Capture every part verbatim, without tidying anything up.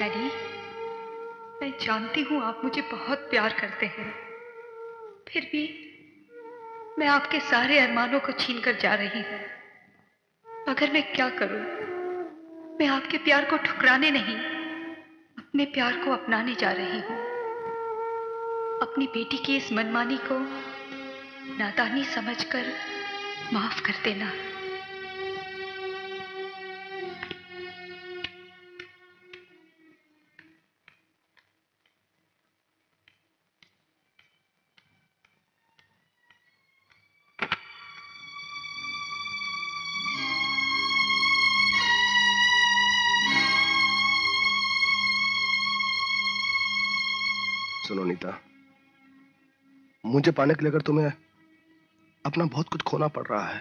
Daddy, मैं जानती हूँ आप मुझे बहुत प्यार करते हैं, फिर भी मैं आपके सारे अरमानों को छीन कर जा रही हूँ। मगर मैं क्या करूँ? मैं आपके प्यार को ठुकराने नहीं, अपने प्यार को अपनाने जा रही हूँ। अपनी बेटी की इस मनमानी को नादानी समझकर माफ कर देना। सुनो नीता, मुझे पाने के लिए अगर तुम्हें अपना बहुत कुछ खोना पड़ रहा है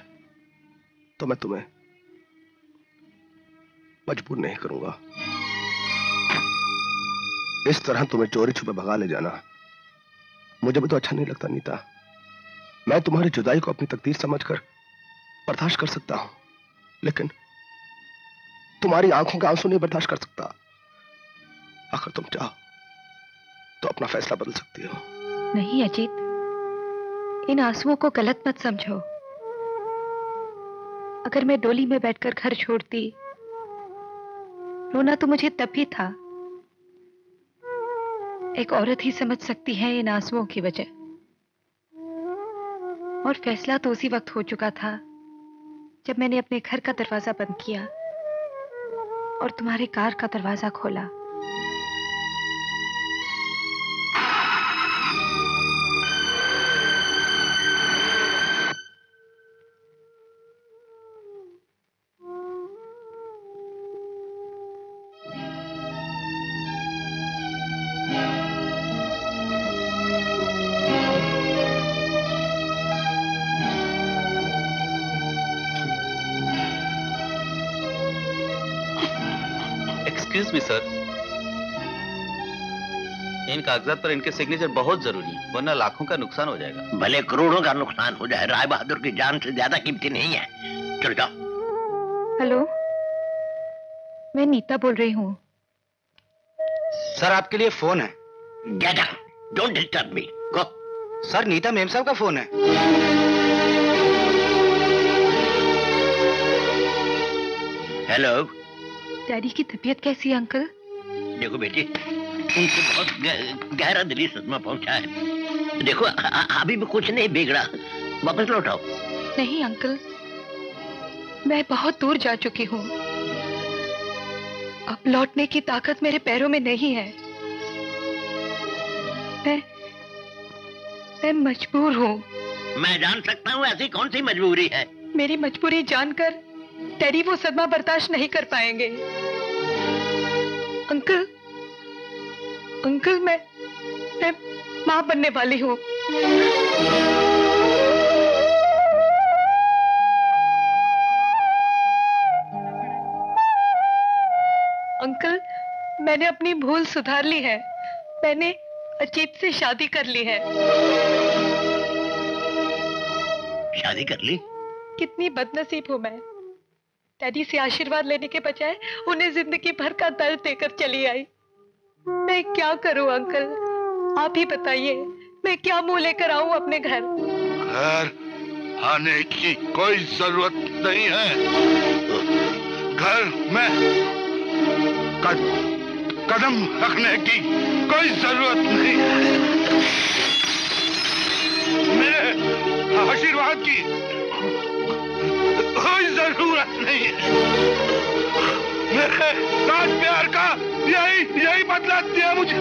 तो मैं तुम्हें मजबूर नहीं करूंगा। इस तरह तुम्हें चोरी छुपे भगा ले जाना मुझे भी तो अच्छा नहीं लगता नीता। मैं तुम्हारी जुदाई को अपनी तकदीर समझकर बर्दाश्त कर सकता हूं, लेकिन तुम्हारी आंखों का आंसू नहीं बर्दाश्त कर सकता। आखिर तुम चाहो तो अपना फैसला बदल सकती हो। नहीं अजीत, इन आंसुओं को गलत मत समझो। अगर मैं डोली में बैठकर घर छोड़ती, रोना तो मुझे तब भी था। एक औरत ही समझ सकती है इन आंसुओं की वजह, और फैसला तो उसी वक्त हो चुका था जब मैंने अपने घर का दरवाजा बंद किया और तुम्हारे कार का दरवाजा खोला। कागजात पर इनके सिग्नेचर बहुत जरूरी है, वरना लाखों का नुकसान हो जाएगा। भले करोड़ों का नुकसान हो जाए, राय बहादुर की जान से ज्यादा कीमती नहीं है। चल जाओ। हेलो, मैं नीता बोल रही हूँ। सर आपके लिए फोन है। Get out, don't disturb me, go. Sir Neeta ma'am साहब का फोन है। हेलो। डैडी की तबीयत कैसी है अंकल? देखो बेटी, उनसे बहुत गहरा दिली सदमा पहुंचा है। देखो अभी भी कुछ नहीं बिगड़ा, वापस लौट आओ। नहीं अंकल, मैं बहुत दूर जा चुकी हूँ, अब लौटने की ताकत मेरे पैरों में नहीं है। मैं मैं मजबूर हूँ। मैं जान सकता हूँ ऐसी कौन सी मजबूरी है। मेरी मजबूरी जानकर डैडी वो सदमा बर्दाश्त नहीं कर पाएंगे। अंकल अंकल मैं मैं मां बनने वाली हूँ। अंकल, मैंने अपनी भूल सुधार ली है। मैंने अजीत से शादी कर ली है। शादी कर ली? कितनी बदनसीब हूँ मैं। डैडी से आशीर्वाद लेने के बजाय उन्हें जिंदगी भर का दर्द देकर चली आई। मैं क्या करूं अंकल, आप ही बताइए। मैं क्या मुंह लेकर आऊं अपने घर? घर आने की कोई जरूरत नहीं है। घर में कद, कदम रखने की कोई जरूरत नहीं है। मेरे आशीर्वाद की कोई जरूरत नहीं है। मेरे राज प्यार का यही यही बदला दिया मुझे।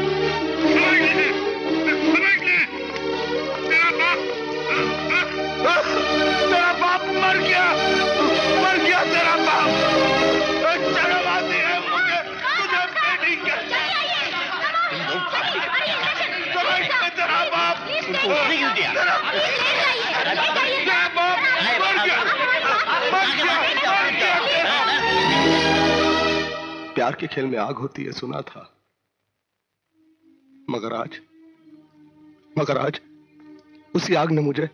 तेरा बाप मर गया, मर गया तेरा बाप। शर्म आती है मुझे तुझे बेटी कहते। तेरा बाप तेरा बाप मर गया, मर गया, मर गया। प्यार के खेल में आग होती है सुना था, मगर आज मगर आज उसी आग ने मुझे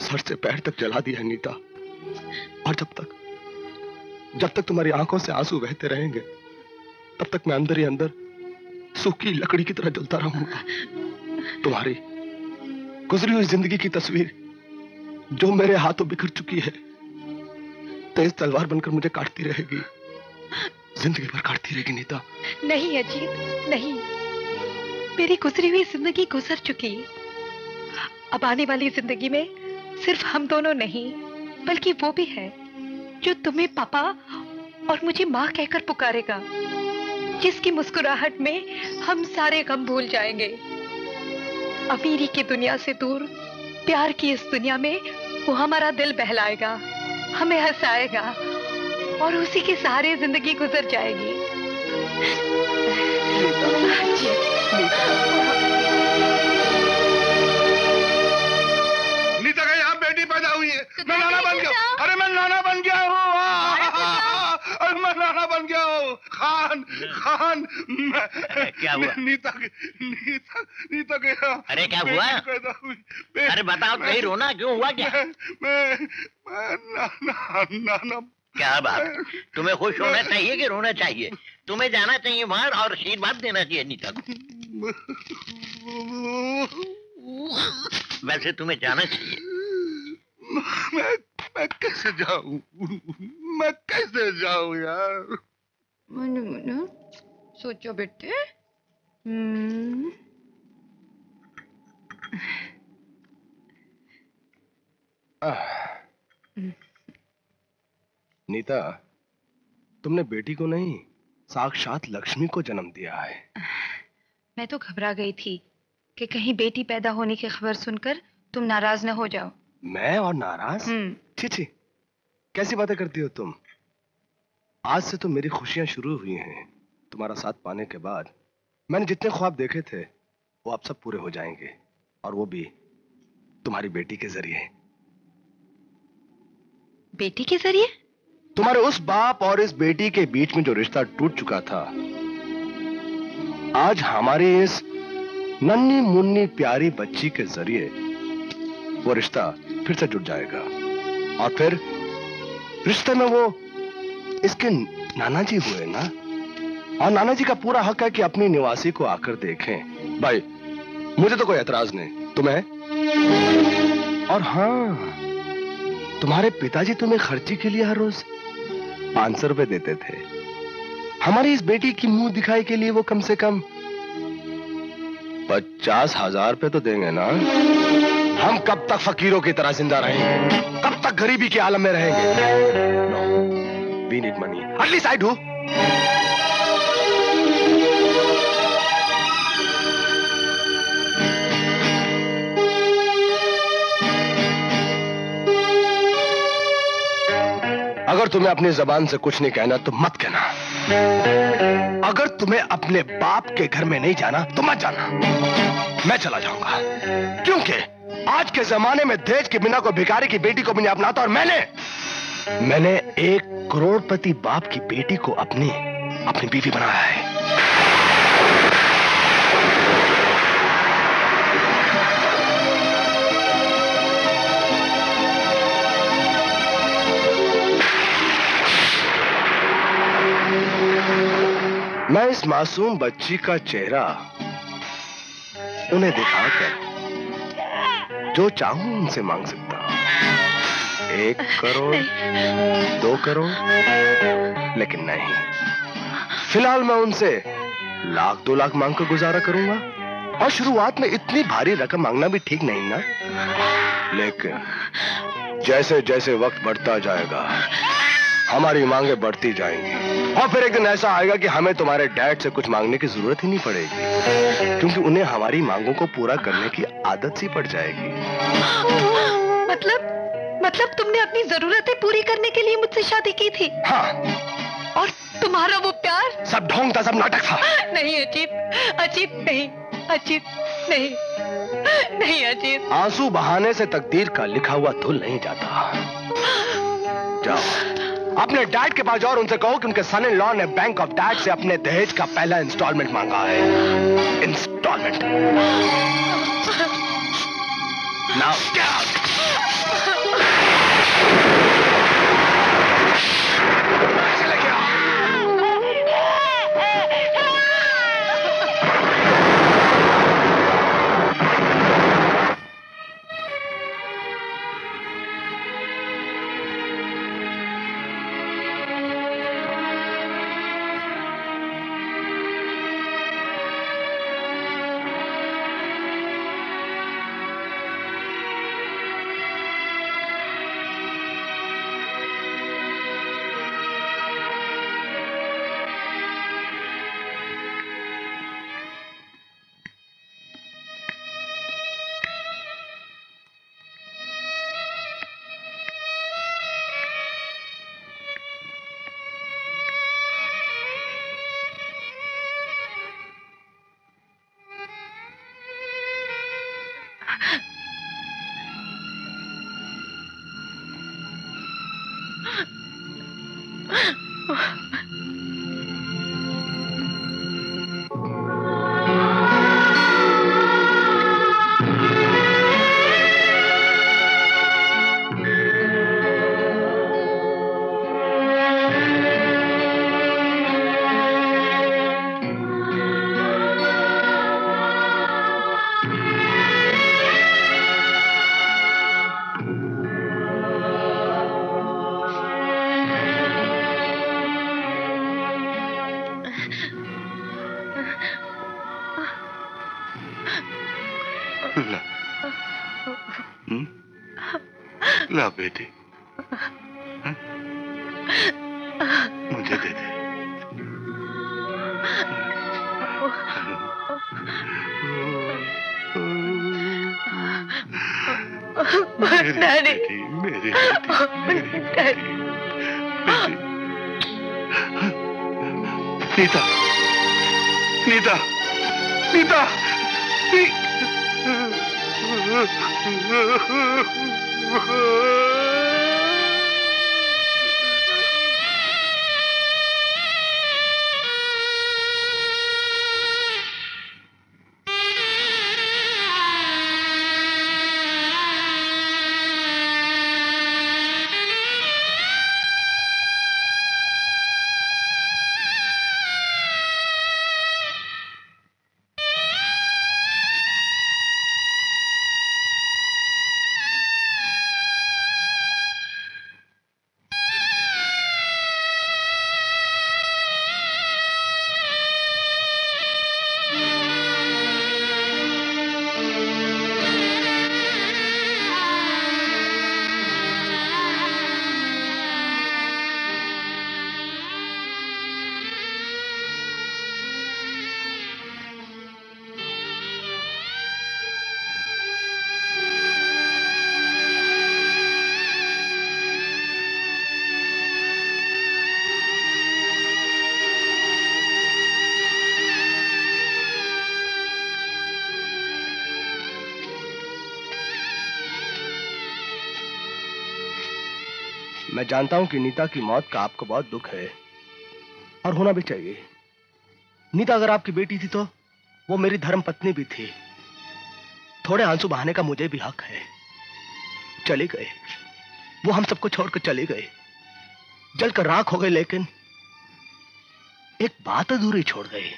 सर से पैर तक जला दिया है नीता। और जब तक जब तक तुम्हारी आंखों से आंसू बहते रहेंगे, तब तक मैं अंदर ही अंदर सूखी लकड़ी की तरह जलता रहूंगा। तुम्हारी गुजरी हुई जिंदगी की तस्वीर जो मेरे हाथों बिखर चुकी है, तेज तलवार बनकर मुझे काटती रहेगी, जिंदगी भर काटती रहेगी नीता। नहीं अजीत, नहीं, मेरी गुजरी हुई जिंदगी गुजर चुकी। अब आने वाली जिंदगी में सिर्फ हम दोनों नहीं बल्कि वो भी है जो तुम्हें पापा और मुझे माँ कहकर पुकारेगा, जिसकी मुस्कुराहट में हम सारे गम भूल जाएंगे। अमीरी की दुनिया से दूर प्यार की इस दुनिया में वो हमारा दिल बहलाएगा, हमें हंसाएगा और उसी के सहारे जिंदगी गुजर जाएगी। नीता का यहाँ बेटी पैदा हुई है। मैं नाना बन गया, अरे मैं नाना बन गया हूँ, अरे मैं नाना बन गया हूँ। खान खान क्या हुआ? नीता नीता नीता के यहाँ अरे क्या हुआ? अरे बताओ, नहीं रोना क्यों, हुआ क्या? मैं नाना नाना क्या बात, तुम्हें खुश होना चाहिए कि रोना चाहिए? तुम्हें जाना चाहिए वहां और आशीर्वाद देना चाहिए नीता को। वैसे तुम्हें जाना चाहिए। मैं मैं कैसे जाऊं, मैं कैसे जाऊं यार? मनु मनु सोचो बेटे। नीता, तुमने बेटी को नहीं साक्षात लक्ष्मी को जन्म दिया है। मैं तो घबरा गई थी कि कहीं बेटी पैदा होने की खबर सुनकर तुम नाराज न हो जाओ। मैं और नाराज? छी छी, कैसी बातें करती हो तुम? आज से तो मेरी खुशियां शुरू हुई हैं। तुम्हारा साथ पाने के बाद मैंने जितने ख्वाब देखे थे वो आप सब पूरे हो जाएंगे, और वो भी तुम्हारी बेटी के जरिए। बेटी के जरिए? तुम्हारे उस बाप और इस बेटी के बीच में जो रिश्ता टूट चुका था, आज हमारी इस नन्ही मुन्नी प्यारी बच्ची के जरिए वो रिश्ता फिर से जुड़ जाएगा, और फिर रिश्ते में वो इसके नाना जी हुए ना, और नाना जी का पूरा हक है कि अपनी निवासी को आकर देखें। भाई मुझे तो कोई एतराज नहीं, तुम्हें? और हाँ, तुम्हारे पिताजी तुम्हें खर्ची के लिए हर रोज पांच सौ रुपए देते थे। हमारी इस बेटी की मुंह दिखाई के लिए वो कम से कम पचास हजार रुपए तो देंगे ना। हम कब तक फकीरों की तरह जिंदा रहेंगे, कब तक गरीबी के आलम में रहेंगे? No, we need money, at least I do. अगर तुम्हें अपनी जबान से कुछ नहीं कहना तो मत कहना। अगर तुम्हें अपने बाप के घर में नहीं जाना तो मत जाना। मैं चला जाऊंगा, क्योंकि आज के जमाने में दहेज के बिना कोई भिखारी की बेटी को भी नहीं अपनाता, और मैंने मैंने एक करोड़पति बाप की बेटी को अपनी अपनी बीवी बनाया है। मैं इस मासूम बच्ची का चेहरा उन्हें दिखाकर जो चाहूं उनसे मांग सकता हूं, एक करोड़, दो करोड़, लेकिन नहीं, फिलहाल मैं उनसे लाख दो लाख मांग कर गुजारा करूंगा। और शुरुआत में इतनी भारी रकम मांगना भी ठीक नहीं ना, लेकिन जैसे जैसे वक्त बढ़ता जाएगा हमारी मांगे बढ़ती जाएंगी, और फिर एक दिन ऐसा आएगा कि हमें तुम्हारे डैड से कुछ मांगने की जरूरत ही नहीं पड़ेगी, क्योंकि उन्हें हमारी मांगों को पूरा करने की आदत सी पड़ जाएगी। मतलब मतलब तुमने अपनी जरूरतें पूरी करने के लिए मुझसे शादी की थी? हाँ। और तुम्हारा वो प्यार सब ढोंग था, सब नाटक था। नहीं अजीत, अजीत नहीं, अजीत नहीं, नहीं अजीत। आंसू बहाने से तकदीर का लिखा हुआ धुल नहीं जाता। जाओ अपने डैड के पास जाओ और उनसे कहो कि उनके सन इन लॉ ने बैंक ऑफ डैड से अपने दहेज का पहला इंस्टॉलमेंट मांगा है। इंस्टॉलमेंट। Now get out. पैसे लेके आओ। मैं जानता हूं कि नीता की मौत का आपको बहुत दुख है और होना भी चाहिए। नीता अगर आपकी बेटी थी तो वो मेरी धर्मपत्नी भी थी। थोड़े आंसू बहाने का मुझे भी हक है। चले गए, वो हम सबको छोड़कर चले गए, जलकर राख हो गए, लेकिन एक बात अधूरी छोड़ गई।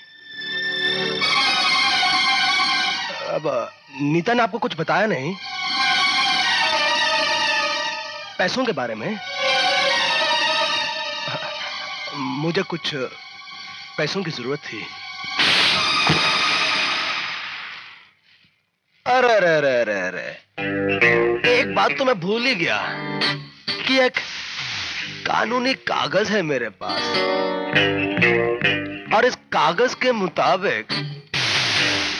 अब नीता ने आपको कुछ बताया नहीं पैसों के बारे में? मुझे कुछ पैसों की जरूरत थी। अरे अरे अरे अरे अरे एक बात तो मैं भूल ही गया कि एक कानूनी कागज है मेरे पास और इस कागज के मुताबिक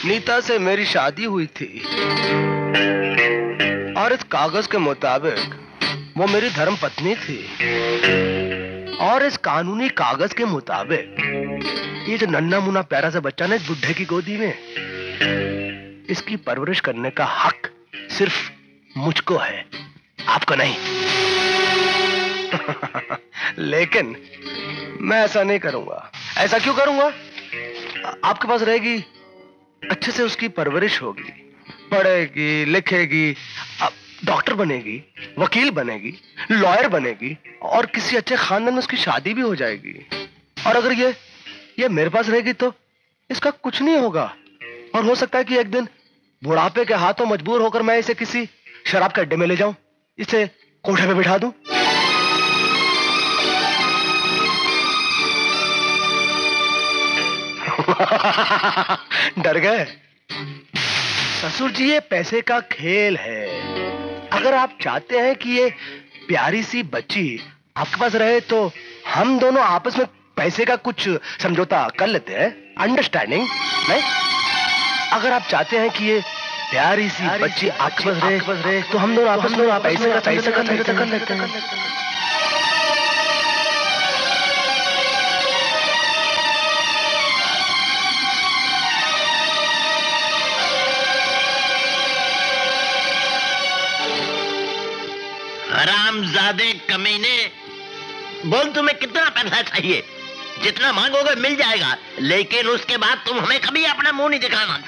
नीता से मेरी शादी हुई थी और इस कागज के मुताबिक वो मेरी धर्मपत्नी थी और इस कानूनी कागज के मुताबिक ये जो नन्ना मुन्ना प्यारा सा बच्चा ना इस बुढ़े की गोदी में, इसकी परवरिश करने का हक सिर्फ मुझको है, आपको नहीं। लेकिन मैं ऐसा नहीं करूंगा। ऐसा क्यों करूंगा? आपके पास रहेगी, अच्छे से उसकी परवरिश होगी, पढ़ेगी, लिखेगी, डॉक्टर बनेगी, वकील बनेगी, लॉयर बनेगी और किसी अच्छे खानदान में उसकी शादी भी हो जाएगी। और अगर ये ये मेरे पास रहेगी तो इसका कुछ नहीं होगा और हो सकता है कि एक दिन बुढ़ापे के हाथों मजबूर होकर मैं इसे किसी शराब के अड्डे में ले जाऊं, इसे कोठे में बिठा दूं। डर गए ससुर जी? ये पैसे का खेल है। अगर आप चाहते हैं कि ये प्यारी सी बच्ची आपके पास रहे तो हम दोनों आपस में पैसे का कुछ समझौता कर लेते हैं, अंडरस्टैंडिंग। नहीं, अगर आप चाहते हैं कि ये प्यारी सी बच्ची आपके पास रहे तो हम दोनों आपस में पैसे का समझौता कर लेते हैं। हरामजादे कमीने, बोल तुम्हें कितना पैसा चाहिए? जितना मांगोगे मिल जाएगा, लेकिन उसके बाद तुम हमें कभी अपना मुंह नहीं दिखाना।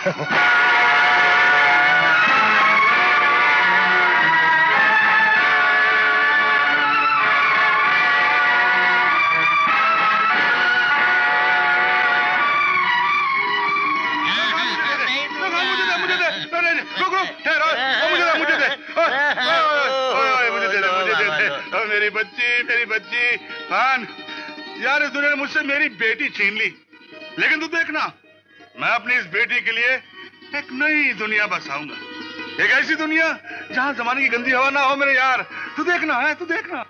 मेरी बच्ची, मेरी बच्ची, खान, यार इस दुनिया ने मुझसे मेरी बेटी छीन ली, लेकिन तू देखना, मैं अपनी इस बेटी के लिए एक नई दुनिया बसाऊंगा, एक ऐसी दुनिया जहाँ जमाने की गंदी हवा ना हो मेरे यार, तू देखना है, तू देखना।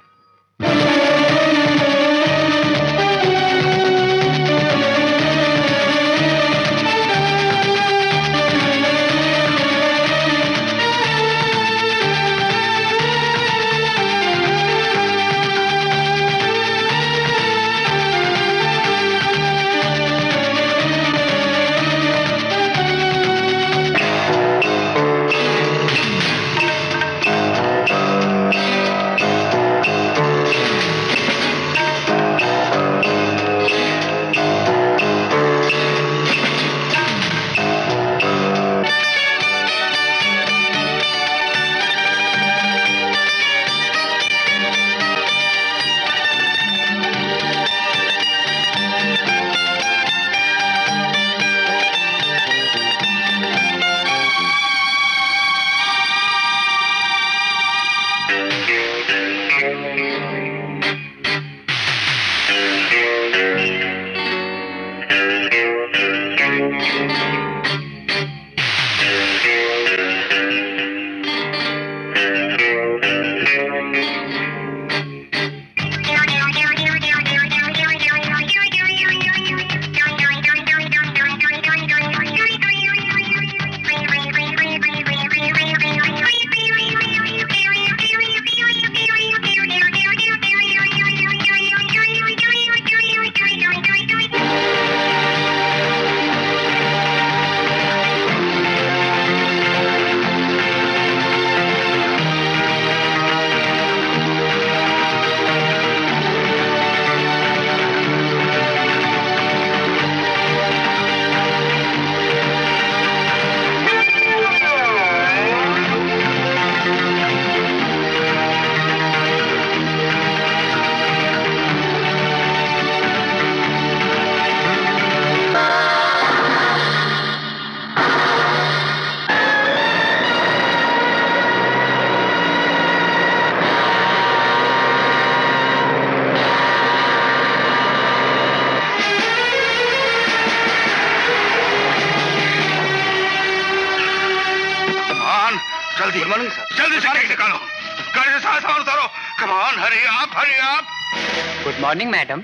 Good morning, madam.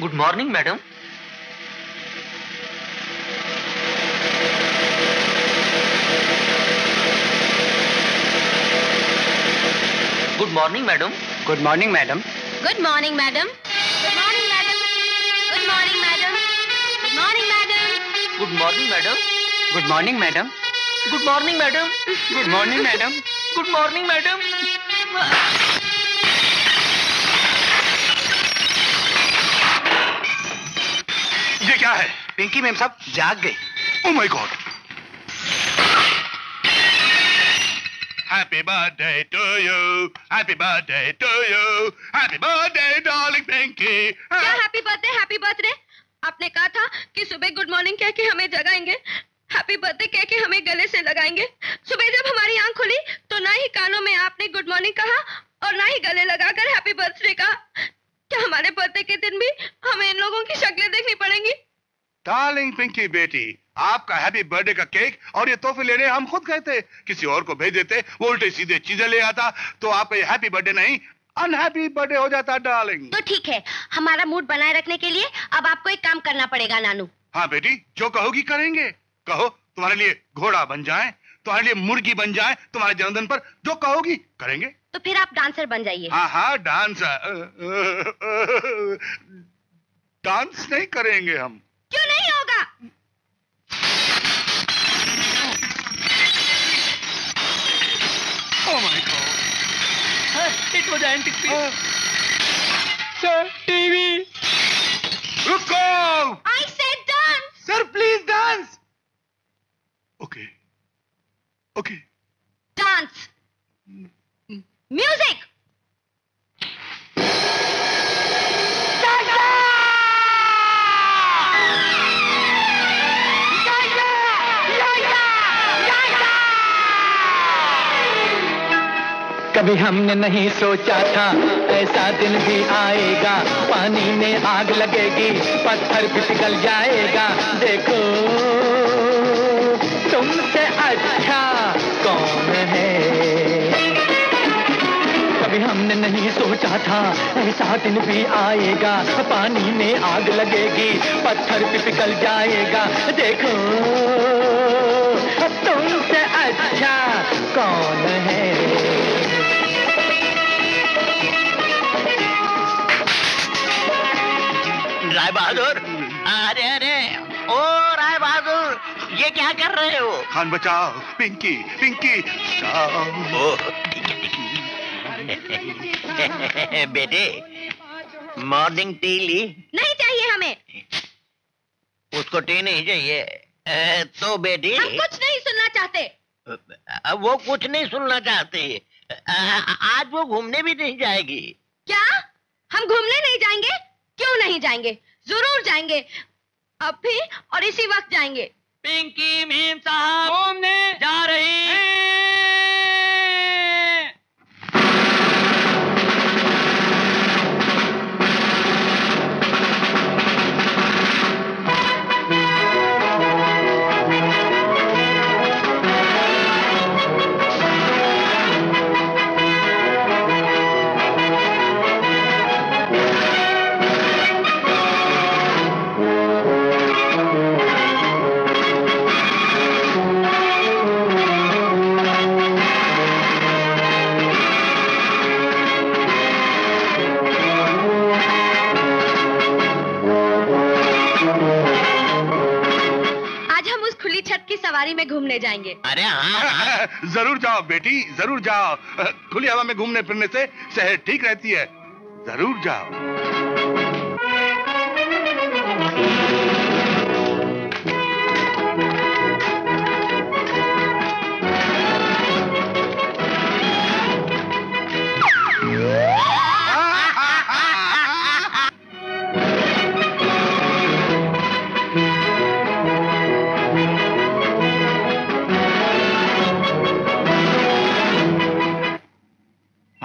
Good morning, madam. Good morning, madam. Good morning, madam. Good morning, madam. Good morning, madam. Good morning, madam. Good morning, madam. Good morning, madam. Good morning, madam. ये क्या है? पिंकी मैम साहब जाग गई। Oh my God. Happy birthday to you. Happy birthday to you. Happy birthday, darling Pinky. क्या happy birthday, happy birthday? आपने कहा था कि सुबह good morning कह के हमें जगाएंगे, happy birthday कह के हमें गले से लगाएंगे। सुबह जब हमारी आँख खुली, तो ना ही कानों में आपने good morning कहा और ना ही गले लगाकर happy birthday कहा। क्या हमारे birthday के दिन भी हमें इन लोगों की शक्लें देखनी पड़ेंगी? Darling Pinky बेटी, आपका हैप्पी बर्थडे का केक और ये तोहफे लेने हम खुद गए थे, किसी और को भेज देते, वो उल्टे सीधे चीजें ले आता तो आपका ये हैप्पी बर्थडे नहीं अनहैप्पी बर्थडे हो जाता डार्लिंग। तो ठीक है, हमारा मूड बनाए रखने के लिए अब आपको एक काम करना पड़ेगा नानू। हाँ बेटी, जो कहोगी करेंगे। कहो तुम्हारे लिए घोड़ा बन जाए, तुम्हारे लिए मुर्गी बन जाए, तुम्हारे जन्मदिन पर जो कहोगी करेंगे। तो फिर आप डांसर बन जाइए। हाँ हाँ डांसर। डांस नहीं करेंगे हम। क्यों नहीं होगा? Oh my God! It was an antique piece. Sir, T V. रुको. I said dance. Sir, please dance. Okay. Okay. Dance. Mm. Music. कभी हमने नहीं सोचा था ऐसा दिन भी आएगा, पानी में आग लगेगी, पत्थर भी पिघल जाएगा। देखो तुमसे अच्छा कौन है। कभी हमने नहीं सोचा था ऐसा दिन भी आएगा, पानी में आग लगेगी, पत्थर भी पिघल जाएगा। देखो तुमसे अच्छा कौन है। राय बहादुर, अरे अरे, ओ राय बहादुर, ये क्या कर रहे हो? खान बचाओ, पिंकी, पिंकी, ओ, ठीक है, ठीक है। बेटे, मॉर्निंग टी ली? नहीं चाहिए हमें। उसको टी नहीं चाहिए। तो बेटी, हम कुछ नहीं सुनना चाहते। वो कुछ नहीं सुनना चाहते। आज वो घूमने भी नहीं जाएगी। क्या? हम घूमने नहीं जाएंगे? क्यों नहीं जाएंगे? जरूर जाएंगे, अब भी और इसी वक्त जाएंगे। पिंकी भीम साहब घूमने जा रही हैं। सवारी में घूमने जाएंगे। अरे हाँ, जरूर जाओ बेटी, जरूर जाओ। खुली हवा में घूमने फिरने से सेहत ठीक रहती है। जरूर जाओ।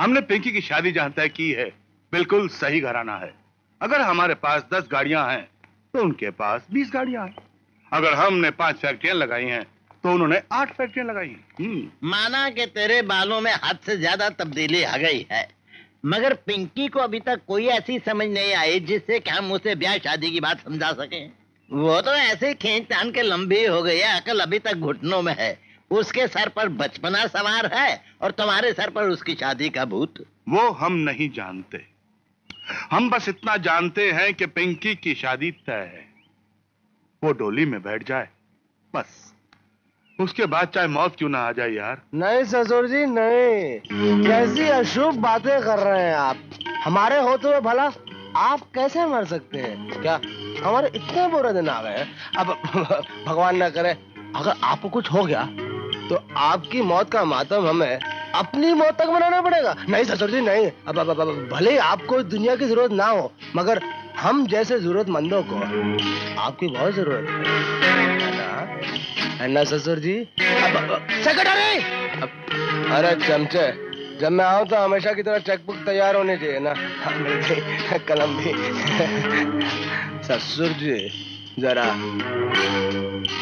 हमने पिंकी की शादी जहां तय की है, बिल्कुल सही घराना है। अगर हमारे पास दस गाड़ियां हैं तो उनके पास बीस गाड़ियां हैं। अगर हमने पांच फैक्ट्रियां लगाई हैं तो उन्होंने आठ फैक्ट्रियां लगाई हैं। माना कि तेरे बालों में हद से ज्यादा तब्दीली आ गई है, मगर पिंकी को अभी तक कोई ऐसी समझ नहीं आई जिससे कि हम उसे ब्याह शादी की बात समझा सके। वो तो ऐसे खींच तान के लंबी हो गई है, अकल अभी तक घुटनों में है। उसके सर पर बचपना सवार है और तुम्हारे सर पर उसकी शादी का भूत। वो हम नहीं जानते, हम बस इतना जानते हैं कि पिंकी की शादी तय है। वो डोली में बैठ जाए बस, उसके बाद चाहे मौत क्यों ना आ जाए। यार नहीं ससुर जी नहीं, कैसी अशुभ बातें कर रहे हैं आप। हमारे होते हुए भला आप कैसे मर सकते हैं? क्या हमारे इतने बुरे दिन आ गए हैं। अब भगवान ना करे अगर आपको कुछ हो गया तो आपकी मौत का मातम हमें अपनी मौत तक मनाना पड़ेगा। नहीं ससुर जी नहीं, अब, अब, अब, अब भले आपको दुनिया की जरूरत ना हो, मगर हम जैसे जरूरतमंदों को आपकी बहुत जरूरत है ना ससुर जी। अब, अब, अब, सेक्रेटरी! अब, अरे चमचे, जब मैं आऊं तो हमेशा की तरह चेकबुक तैयार होनी चाहिए ना, कलम भी। ससुर जी जरा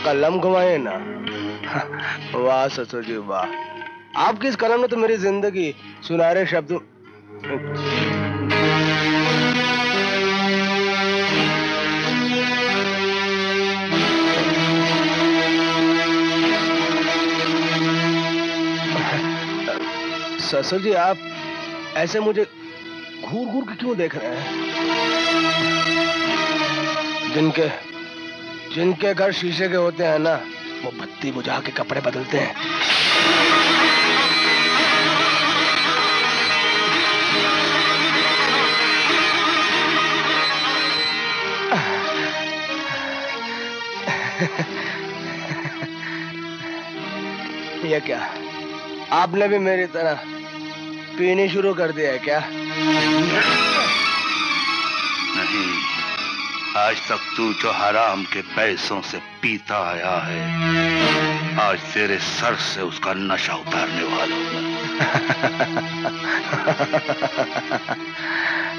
कलम घुमाए ना। वाह ससुर जी वाह, आपकी इस कलम ने तो मेरी जिंदगी सुनहरे शब्दों। ससुर जी आप ऐसे मुझे घूर घूर के क्यों देख रहे हैं? जिनके जिनके घर शीशे के होते हैं ना, वो बत्ती बुझा के कपड़े बदलते हैं। लिया क्या? आपने भी मेरी तरह पीने शुरू कर दिया है क्या? नहीं, आज तक तू जो हराम के पैसों से पीता आया है, आज तेरे सर से उसका नशा उतारने वाला हूं।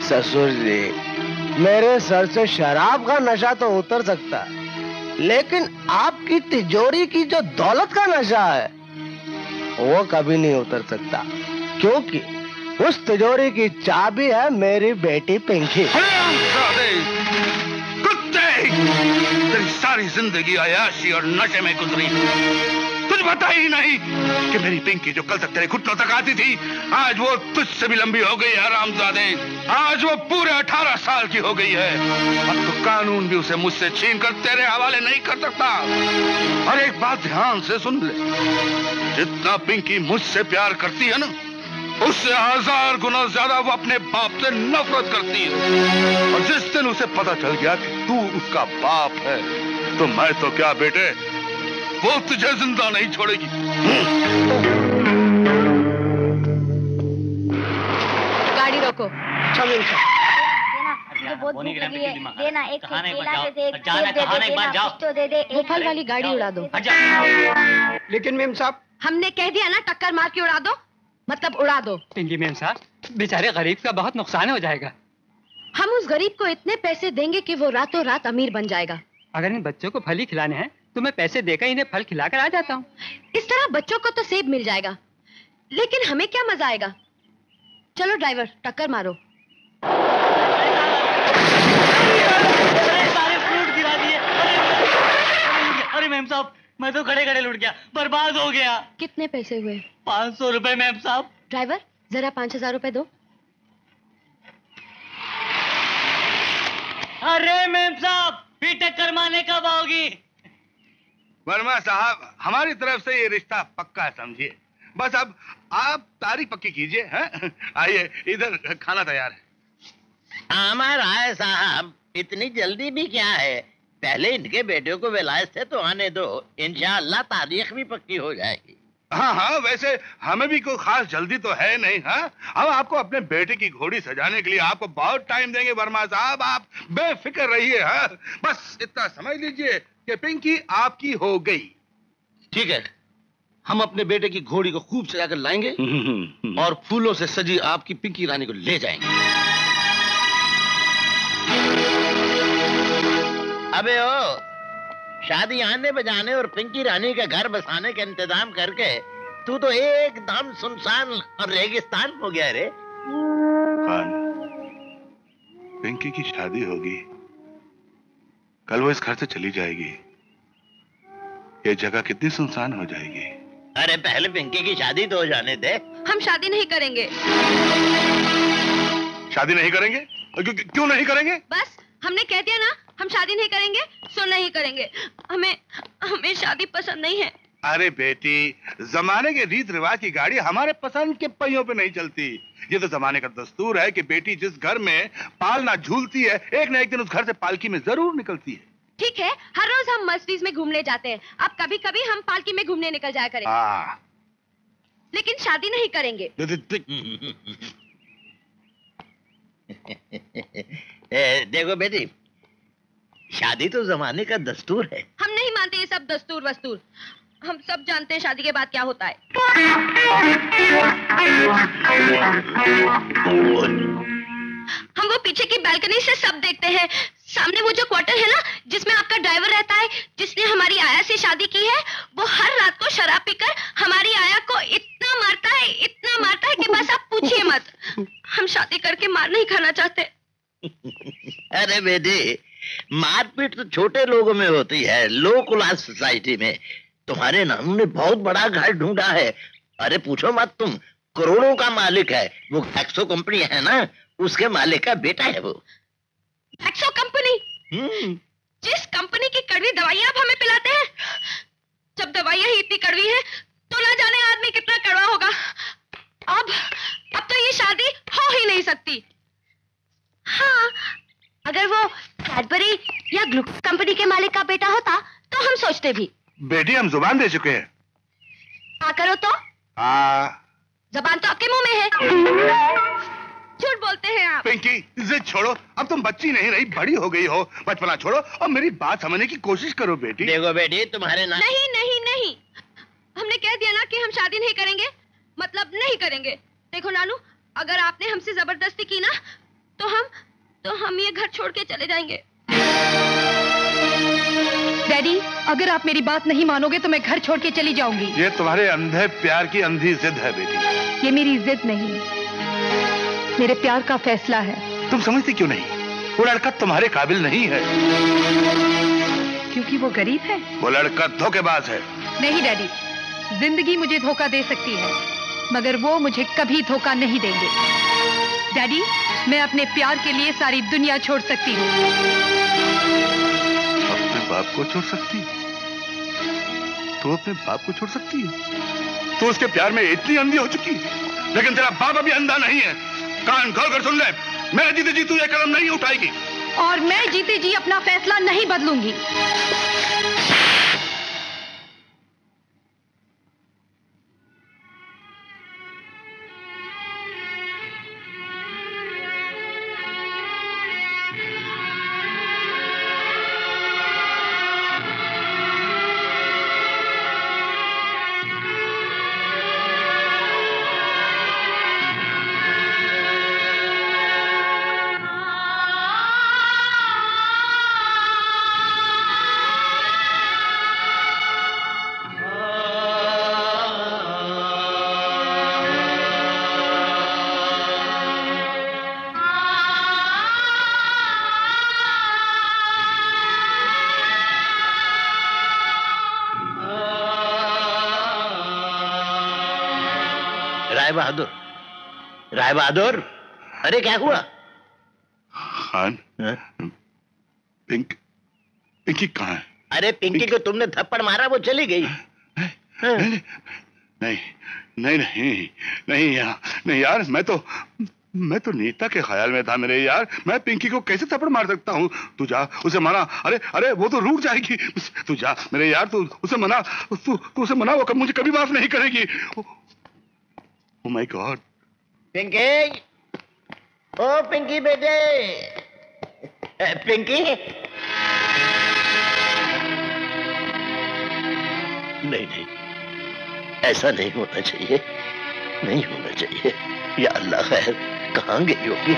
ससुर जी, मेरे सर से शराब का नशा तो उतर सकता है, लेकिन आपकी तिजोरी की जो दौलत का नशा है वो कभी नहीं उतर सकता, क्योंकि उस तिजोरी की चाबी है मेरी बेटी पिंकी। कुत्ते, तेरी सारी जिंदगी अयाशी और नशे में गुजरी, तुझे पता ही नहीं कि मेरी पिंकी जो कल तक तेरे घुटनों तक आती थी, आज वो तुझसे भी लंबी हो गई है हरामजादे। आज वो पूरे अठारह साल की हो गई है। अब तो कानून भी उसे मुझसे छीन कर तेरे हवाले नहीं कर सकता। और एक बात ध्यान से सुन ले, जितना पिंकी मुझसे प्यार करती है ना, उससे हजार गुना ज्यादा वो अपने बाप से नफरत करती है। और जिस दिन उसे पता चल गया कि तू उसका बाप है, तो मैं तो क्या बेटे, वो तुझे जिंदा नहीं छोड़ेगी। गाड़ी रोको। देना एक मिठाई वाली गाड़ी उड़ा दो। लेकिन मेम साहब, हमने कह दिया ना टक्कर मार के उड़ा दो, मतलब उड़ा दो। पिंकी मैम साहब, बेचारे गरीब का बहुत नुकसान हो जाएगा। हम उस गरीब को इतने पैसे देंगे कि वो रातों रात अमीर बन जाएगा। अगर इन बच्चों को फल ही खिलाने हैं तो मैं पैसे देकर इन्हें फल खिलाकर आ जाता हूँ। इस तरह बच्चों को तो सेब मिल जाएगा, लेकिन हमें क्या मजा आएगा। चलो ड्राइवर, टक्कर मारो। अरे मैम साहब, मैं तो खड़े खड़े लूट गया, बर्बाद हो गया। कितने पैसे हुए? पाँच सौ रुपए मैम साहब। ड्राइवर, जरा पाँच हजार रुपए दो। अरे मैम साहब, फिर टक्कर मारने कब आओगी? वर्मा साहब, हमारी तरफ से ये रिश्ता पक्का समझिए। बस अब आप तारीख पक्की कीजिए। हैं, आइए इधर, खाना तैयार है। आमार आए साहब, इतनी जल्दी भी क्या है, पहले इनके बेटे को विलायत से तो आने दो, इंशाअल्लाह तारीख भी पक्की हो जाएगी। हाँ हाँ, वैसे हमें भी कोई खास जल्दी तो है नहीं। हाँ, हम आपको अपने बेटे की घोड़ी सजाने के लिए आपको बहुत टाइम देंगे वर्मा साहब, आप बेफिक्र रहिए। हाँ, बस इतना समझ लीजिए कि पिंकी आपकी हो गई। ठीक है, हम अपने बेटे की घोड़ी को खूब सजा कर लाएंगे और फूलों से सजी आपकी पिंकी रानी को ले जाएंगे। अबे ओ, शादी आने बजाने और पिंकी रानी का घर बसाने का इंतजाम करके तू तो एकदम सुनसान और रेगिस्तान हो गया रे। खान, पिंकी की शादी होगी, कल वो इस घर से चली जाएगी, ये जगह कितनी सुनसान हो जाएगी। अरे पहले पिंकी की शादी तो हो जाने दे। हम शादी नहीं करेंगे। शादी नहीं करेंगे? क्यों नहीं करेंगे? बस हमने कह दिया ना, हम शादी नहीं करेंगे, सो नहीं करेंगे। हमें हमें शादी पसंद नहीं है। अरे बेटी, जमाने के रीत रिवाज की गाड़ी हमारे पसंद के पहियों पे नहीं चलती। ये तो जमाने का दस्तूर है कि बेटी जिस घर में पालना झूलती है, एक न एक दिन उस घर से पालकी में जरूर निकलती है। ठीक है, हर रोज हम मस्जिद में घूमने जाते हैं, अब कभी कभी हम पालकी में घूमने निकल जाया करेंगे, लेकिन शादी नहीं करेंगे। देखो बेटी, शादी तो जमाने का दस्तूर है। हम नहीं मानते ये सब दस्तूर वस्तूर। हम सब जानते हैं शादी के बाद क्या होता है। हम वो पीछे की बालकनी से सब देखते हैं। सामने वो जो क्वार्टर है ना, जिसमें आपका ड्राइवर रहता है, जिसने हमारी आया से शादी की है, वो हर रात को शराब पीकर हमारी आया को इतना मारता है, इतना मारता है कि बस आप पूछिए मत। हम शादी करके मार नहीं खाना चाहते। अरे बेटी, मारपीट तो छोटे लोगों में होती है, लो क्लास सोसाइटी में। तुम्हारे नानू ने बहुत बड़ा घर ढूंढा है। अरे पूछो मत, तुम करोड़ों का मालिक है। वो सैक्सो कंपनी है ना, उसके मालिक का बेटा है वो। सैक्सो कंपनी, जिस कंपनी की कड़वी दवाइयां आप हमें पिलाते हैं। जब दवाइयां ही इतनी कड़वी है तो ना जाने आदमी कितना कड़वा होगा। अब अब तो ये शादी हो ही नहीं सकती। हाँ, अगर वो कैडबरी या ग्लूको कंपनी के मालिक का बेटा होता तो हम सोचते भी। बेटी, हम जुबान दे चुके हैं। हाँ करो तो। हाँ जबान तो आपके मुंह में है। झूठ बोलते हैं आप। पिंकी जिद छोड़ो, अब तुम बच्ची नहीं रही, बड़ी हो गई हो। बचपना छोड़ो और मेरी बात समझने की कोशिश करो बेटी। देखो बेटी तुम्हारे ना... नहीं नहीं नहीं, हमने कह दिया ना कि हम शादी नहीं करेंगे, मतलब नहीं करेंगे। देखो नानू, अगर आपने हमसे जबरदस्ती की ना तो हम तो हम ये घर छोड़ के चले जाएंगे। डैडी अगर आप मेरी बात नहीं मानोगे तो मैं घर छोड़ के चली जाऊंगी। ये तुम्हारे अंधे प्यार की अंधी जिद है बेटी। ये मेरी जिद नहीं, मेरे प्यार का फैसला है। तुम समझती क्यों नहीं? वो लड़का तुम्हारे काबिल नहीं है। क्योंकि वो गरीब है। वो लड़का धोखेबाज है। नहीं डैडी, जिंदगी मुझे धोखा दे सकती है मगर वो मुझे कभी धोखा नहीं देंगे। डैडी मैं अपने प्यार के लिए सारी दुनिया छोड़ सकती हूँ। अपने बाप को छोड़ सकती? तो अपने बाप को छोड़ सकती है? तो उसके प्यार में इतनी अंधी हो चुकी, लेकिन तेरा बाप अभी अंधा नहीं है। कान खोल कर सुन ले, मैं जीते जी तू ये कदम नहीं उठाएगी। और मैं जीते जी अपना फैसला नहीं बदलूंगी। राय बहादुर, राय बहादुर, अरे क्या हुआ? खान, पिंक, पिंकी कहाँ है? अरे पिंकी को तुमने थप्पड़ मारा, वो चली गई। नहीं नहीं नहीं नहीं नहीं यार, नहीं यार, मैं तो मैं तो नीता के ख्याल में था मेरे यार। मैं पिंकी को कैसे थप्पड़ मार सकता हूँ? तू जा उसे मना। अरे अरे वो तो रूठ जाएगी। तू जा मेरे यार, तू उसे मना, तू तू उसे मना, वो मुझे कभी माफ नहीं करेगी। Oh my God! Pinky! Oh Pinky बेटे! Pinky! नहीं नहीं, ऐसा नहीं होना चाहिए, नहीं होना चाहिए। या अल्लाह खैर, कहाँ गई होगी?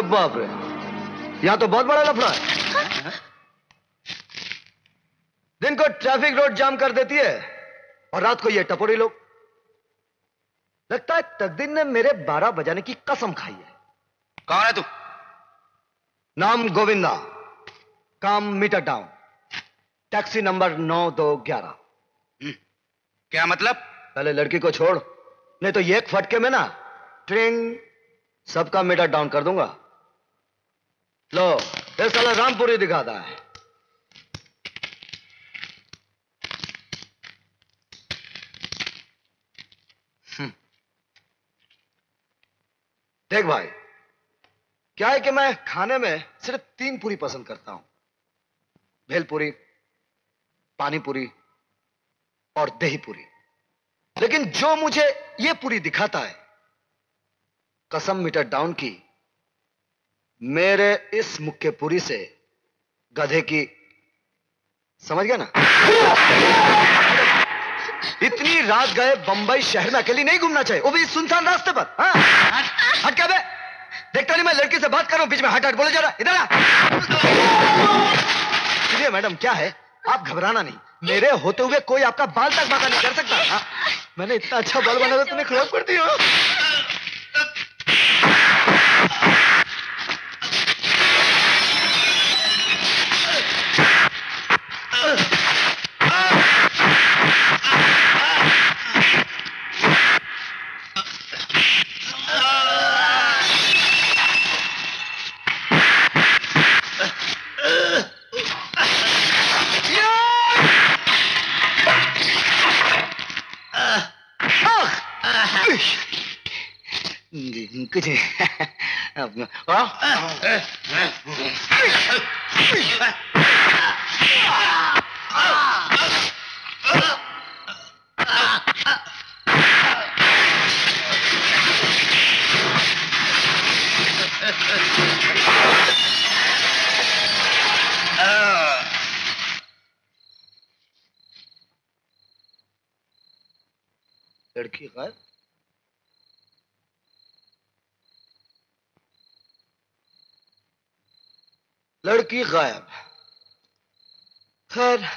अरे बाप रे, यहाँ तो बहुत बड़ा लफड़ा है। दिन को ट्रैफिक रोड जाम कर देती है और रात को ये टपोरी लोग। लगता है तकदीर ने मेरे बारह बजाने की कसम खाई है। कौन है तू? नाम गोविंदा, काम मीटर टाउन, टैक्सी नंबर नौ दो ग्यारह। क्या मतलब? पहले लड़की को छोड़, नहीं तो ये एक फटके में ना ट्रिंग सबका मीटर डाउन कर दूंगा। लो, ये साला रामपुरी दिखाता है। देख भाई, क्या है कि मैं खाने में सिर्फ तीन पूरी पसंद करता हूं, भेलपूरी, पानीपूरी और दहीपूरी। लेकिन जो मुझे ये पूरी दिखाता है, कसम मीटर डाउन की, मेरे इस मुक्के पूरी से गधे की, समझ गया ना? इतनी रात गए बंबई शहर में अकेली नहीं घूमना चाहिए, वो भी सुनसान रास्ते पर। हाँ? हट क्या बे? देखता नहीं मैं लड़की से बात कर रहा हूं, बीच में हट हट बोले जा रहा। इधर आ। चलिए मैडम, क्या है, आप घबराना नहीं, मेरे होते हुए कोई आपका बाल तक बात नहीं कर सकता। हाँ? मैंने इतना अच्छा बाल बनाया तुमने खराब कर दिया। कुछ लड़की गायब। लड़की गायब। खैर,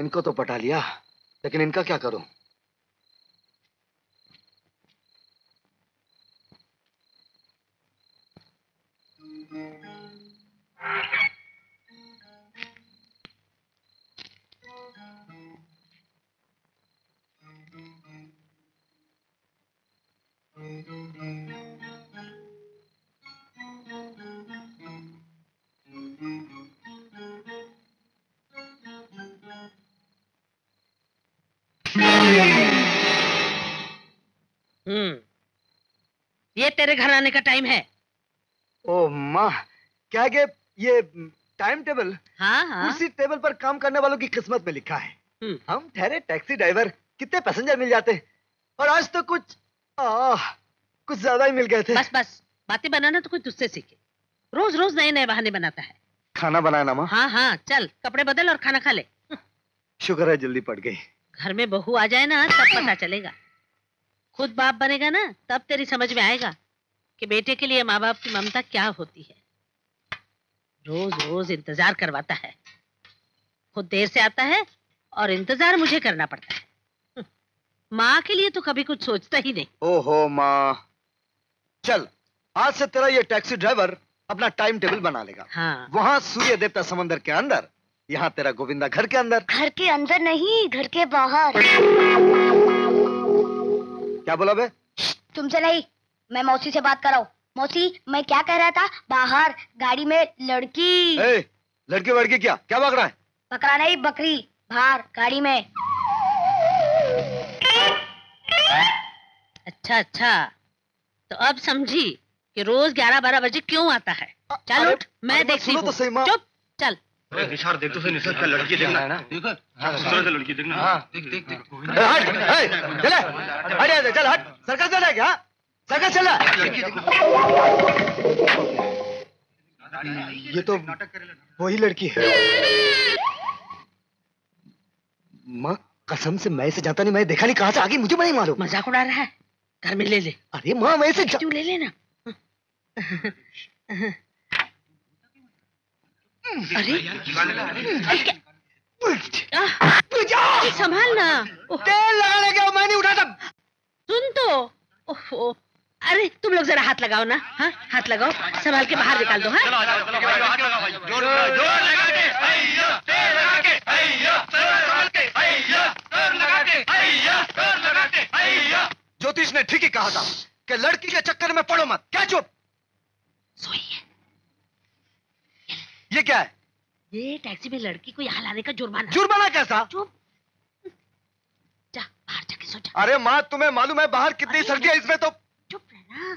इनको तो पटा लिया, लेकिन इनका क्या करूं? ये तेरे घर आने का टाइम है। ओ माँ, क्या ये ये टाइम टेबल? हाँ हाँ। उसी टेबल पर काम करने वालों की किस्मत में लिखा है। हम ठहरे टैक्सी ड्राइवर, कितने पैसेंजर मिल जाते, और आज तो कुछ आ, कुछ ज्यादा ही मिल गए थे। बस बस बातें बनाना तो कोई तुझसे सीखे, रोज रोज नए नए बहाने बनाता है। खाना बनाया ना माँ? हाँ हाँ, चल कपड़े बदल और खाना खा ले। शुक्र है जल्दी पड़ गई। घर में बहू आ जाए ना तब पता चलेगा, खुद बाप बनेगा ना तब तेरी समझ में आएगा कि बेटे के लिए माँ बाप की ममता क्या होती है। रोज रोज इंतजार करवाता है, खुद देर से आता है और इंतजार मुझे करना पड़ता है। माँ के लिए तो कभी कुछ सोचता ही नहीं। ओहो माँ, चल आज से तेरा ये टैक्सी ड्राइवर अपना टाइम टेबल बना लेगा। हाँ। वहाँ सूर्य देवता समंदर के अंदर, यहाँ तेरा गोविंदा घर के अंदर। घर के अंदर नहीं, घर के बाहर। क्या बोला बे? तुमसे नहीं, मैं मौसी से बात कर रहा हूँ। मौसी, मैं क्या कह रहा था, बाहर गाड़ी में लड़की। ए, लड़की वड़की क्या क्या बक रहा है? बकरा नहीं, बकरी, बाहर गाड़ी में। अच्छा अच्छा, तो अब समझी कि रोज ग्यारह बारह बजे क्यों आता है। चल उठ, मैं देखती हूँ। चुप, चल। निशार देख तो सही निशार का लड़की देखना है ना देखो दूसरे से लड़की देखना हाँ देख देख देख हट चले हट चल हट सरकार चला क्या सरकार चला ये तो वही लड़की है माँ कसम से मैं इसे जाता नहीं मैं देखा नहीं कहाँ से आगे मुझे नहीं मालूम मजाक उड़ा रहा है घर में ले ले अरे माँ मैं इसे तू ले लेना अरे संभाल ना तेल लगाने के मैं नहीं उठाता सुन तो ओहो अरे तुम लोग जरा हाथ लगाओ ना हाँ हाथ लगाओ संभाल के बाहर निकाल दो हाँ ज्योतिष ने ठीक ही कहा था कि लड़की के चक्कर में पड़ो मत क्या चुप ये क्या है? ये टैक्सी में लड़की को यहाँ लाने का जुर्माना जुर्माना कैसा? चुप जा बाहर जाके सो जा। अरे माँ तुम्हें मालूम है बाहर कितनी सर्दी है इसमें तो चुप रहना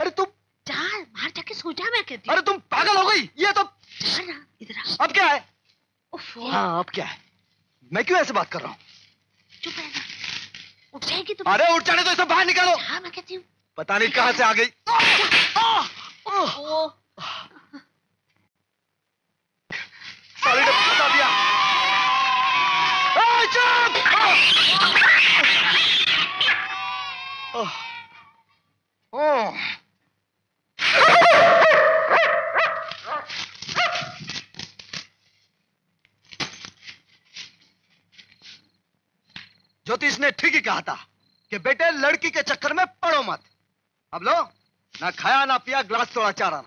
अरे तुम जा बाहर जाके सो जा मैं कहती हूँ अरे तुम पागल हो गई ये तो इधर आ अब क्या है हाँ अब क्या है मैं क्यों ऐसे बात कर रहा हूँ चुप रहना उठ जाएगी तुम अरे उठ जाने तो इसे बाहर निकालो हाँ मैं कहती हूँ पता नहीं कहाँ से आ गई साले ने बता दिया। ज्योतिष ने ठीक ही कहा था कि बेटे लड़की के चक्कर में पड़ो मत अब लो ना खाया ना पिया ग्लास थोड़ा चारा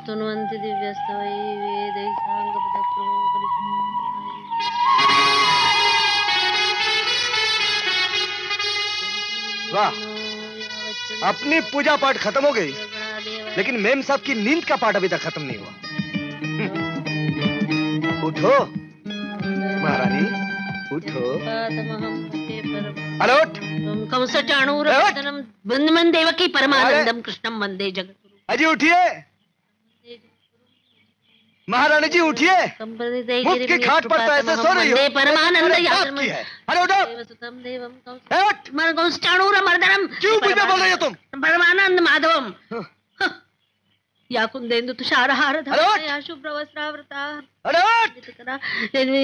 स्तुनवंति दिव्यस्तवै वेदैस्साङ्गपदक्रमो परिपूर्णं वाह अपनी पूजा पाठ खत्म हो गई लेकिन मेम साहब की नींद का पाठ अभी तक खत्म नहीं हुआ उठो महारानी उठो अरे उठ कम से जानू रतनम बंदमन देवकी परमानंदम कृष्णम वंदे जगत अजी उठिए महारानी जी उठिए मुफ्त की खाट पर तो ऐसे सो रही हो परमानंद आपकी है अरे उठो क्यों मुझे बोल रही हो तुम परमानंद माधवम या कुंदेन्दु तुषारहार शुभ्र वस्त्रावृता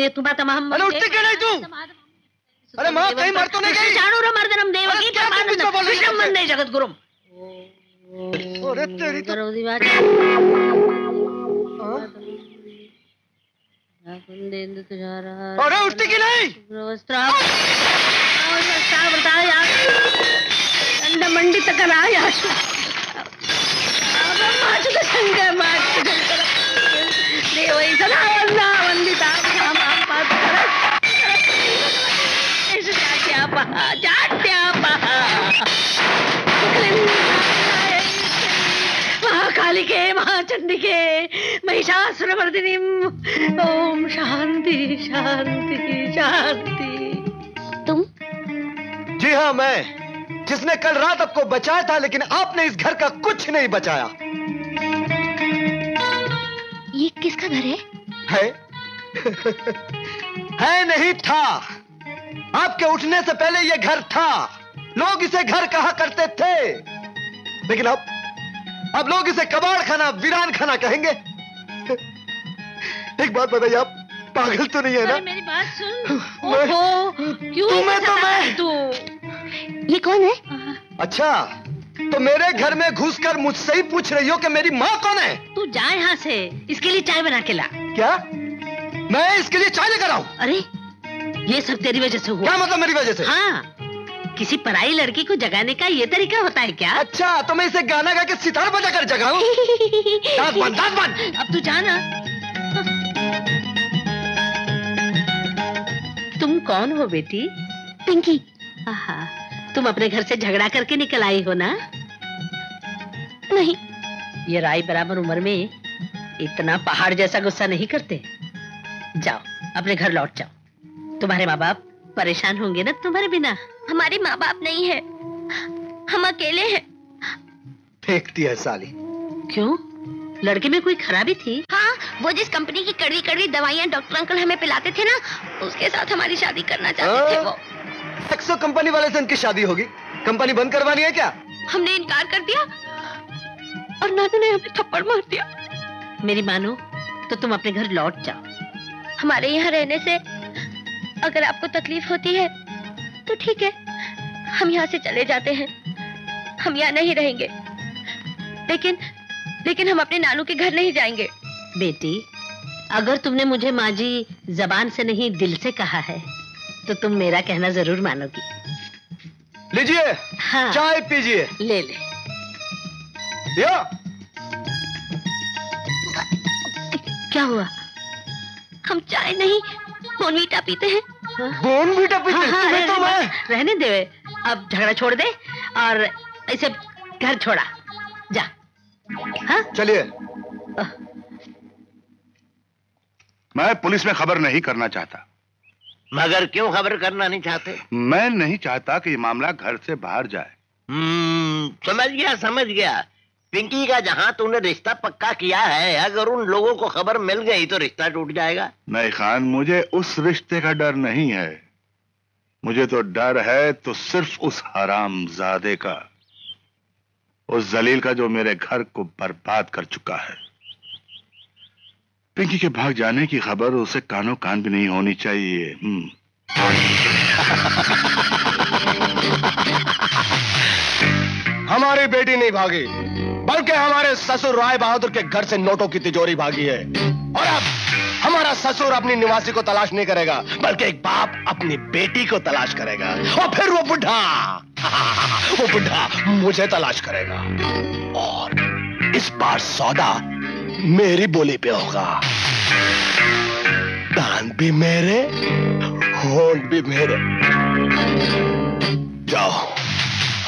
ये तुम्हारा तमाम उठती क्यों नहीं तू अरे माँ कहीं मर तो नहीं गई चाणूर मर्दनम देवकी परमानंद विष्णु वंदे जगद्गुरुम अरे उठती की नहीं मंडित करा यार महाकालिके महाचंडिके महिषासुरमर्दिनी ओम शांति शांति शांति तुम जी हाँ मैं जिसने कल रात आपको बचाया था लेकिन आपने इस घर का कुछ नहीं बचाया ये किसका घर है है, है नहीं था आपके उठने से पहले ये घर था लोग इसे घर कहा करते थे लेकिन अब अब लोग इसे कबाड़ खाना वीरान खाना कहेंगे एक बात बताइए आप पागल तो नहीं है ना मेरी बात सुन ओहो क्यों तुम्हें तो मैं तू ये कौन है अच्छा तो मेरे घर में घुसकर मुझसे ही पूछ रही हो कि मेरी माँ कौन है तू जा यहाँ से इसके लिए चाय बना के ला क्या मैं इसके लिए चाय लेकर आऊं अरे ये सब तेरी वजह से हुआ क्या मतलब मेरी वजह से हाँ किसी पराई लड़की को जगाने का ये तरीका होता है क्या अच्छा तो मैं इसे गाना गा के सितार बजा कर जगाऊं दांत बंद दांत बंद अब तू जाना तुम कौन हो बेटी पिंकी तुम अपने घर से झगड़ा करके निकल आई हो ना नहीं, ये राय बराबर उम्र में इतना पहाड़ जैसा गुस्सा नहीं करते। जाओ अपने घर लौट जाओ, तुम्हारे माँ बाप परेशान होंगे ना तुम्हारे बिना। हमारे माँ बाप नहीं है, हम अकेले हैं। फेंक दिया साली। क्यों, लड़के में कोई खराबी थी? हाँ, वो जिस कंपनी की कड़वी कड़वी दवाइयाँ डॉक्टर अंकल हमें पिलाते थे ना, उसके साथ हमारी शादी करना चाहते थे वो। सैक्सो कंपनी वाले से उनकी शादी होगी। कंपनी बंद करवानी है क्या? हमने इनकार कर दिया और नानू ने हमें थप्पड़ मार दिया। मेरी मानो तो तुम अपने घर लौट जाओ। हमारे यहाँ रहने से अगर आपको तकलीफ होती है तो ठीक है, हम यहाँ से चले जाते हैं। हम यहाँ नहीं रहेंगे, लेकिन लेकिन हम अपने नानू के घर नहीं जाएंगे। बेटी, अगर तुमने मुझे माँ जी जबान से नहीं दिल से कहा है तो तुम मेरा कहना जरूर मानोगी। लीजिए। हाँ, चाय पीजिए। ले ले। या। क्या हुआ? हम चाय नहीं बोनवीटा पीते हैं। बोनवीटा पीते हैं? हाँ, हाँ, रहने, तो मैं। रहने देवे, अब झगड़ा छोड़ दे और इसे घर छोड़ा जा। हाँ? चलिए। मैं पुलिस में खबर नहीं करना चाहता। मगर क्यों खबर करना नहीं चाहते? मैं नहीं चाहता कि ये मामला घर से बाहर जाए। समझ गया समझ गया। पिंकी का जहाँ तूने रिश्ता पक्का किया है, अगर उन लोगों को खबर मिल गई तो रिश्ता टूट जाएगा। नहीं खान, मुझे उस रिश्ते का डर नहीं है, मुझे तो डर है तो सिर्फ उस हरामजादे का, उस जलील का जो मेरे घर को बर्बाद कर चुका है। पिंकी के भाग जाने की खबर उसे कानो कान भी नहीं होनी चाहिए। हमारी बेटी नहीं भागी, बल्कि हमारे ससुर राय बहादुर के घर से नोटों की तिजोरी भागी है। और अब हमारा ससुर अपनी निवासी को तलाश नहीं करेगा, बल्कि एक बाप अपनी बेटी को तलाश करेगा। और फिर वो बुढ़ा वो बुढ़ा मुझे तलाश करेगा, और इस बार सौदा मेरी बोली पे होगा। दान भी मेरे, होंठ भी मेरे। जाओ,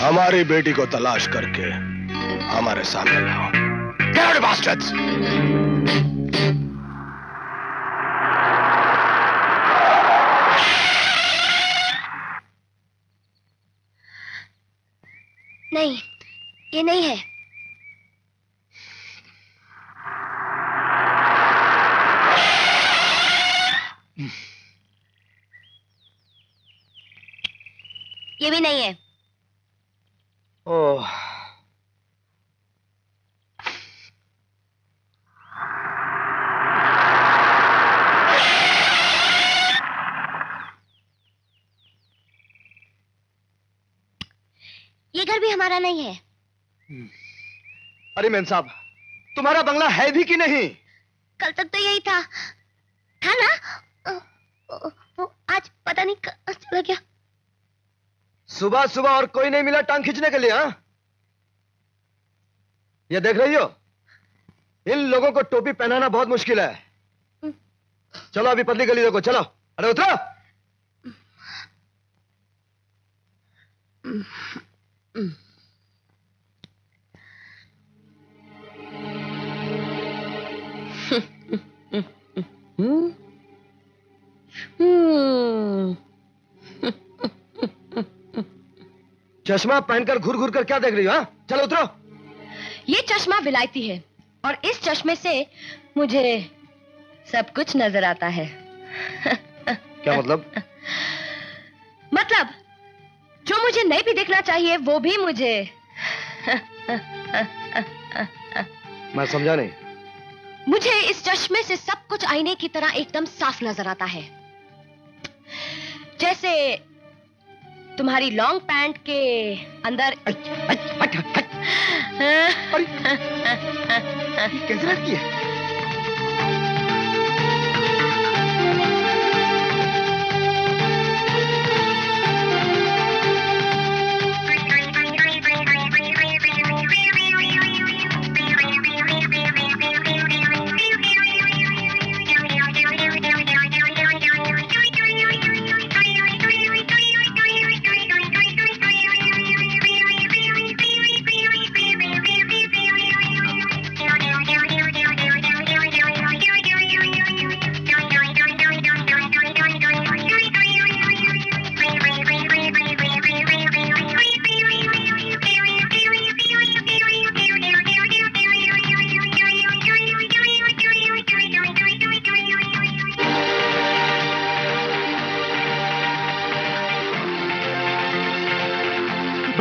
हमारी बेटी को तलाश करके हमारे सामने लाओ। Get bastards! नहीं, ये नहीं है। ये भी नहीं है। ओह, ये घर भी हमारा नहीं है। अरे मैन साहब, तुम्हारा बंगला है भी कि नहीं? कल तक तो यही था था ना, वो आज पता नहीं कहाँ चला गया। सुबह सुबह और कोई नहीं मिला टांग खींचने के लिए। हाँ, ये देख रही हो, इन लोगों को टोपी पहनाना बहुत मुश्किल है। चलो अभी पतली गली देखो, चलो। अरे उतरो। हम्म हम्म चश्मा पहनकर घूर घूर कर क्या देख रही हो? चलो उतरो। ये चश्मा विलायती है और इस चश्मे से मुझे सब कुछ नजर आता है। क्या मतलब? मतलब जो मुझे नहीं भी देखना चाहिए वो भी मुझे। मैं समझा नहीं। मुझे इस चश्मे से सब कुछ आईने की तरह एकदम साफ नजर आता है, जैसे तुम्हारी लॉन्ग पैंट के अंदर। अच्छा, अच्छा, अच्छा, अच्छा। कैसी लड़की है?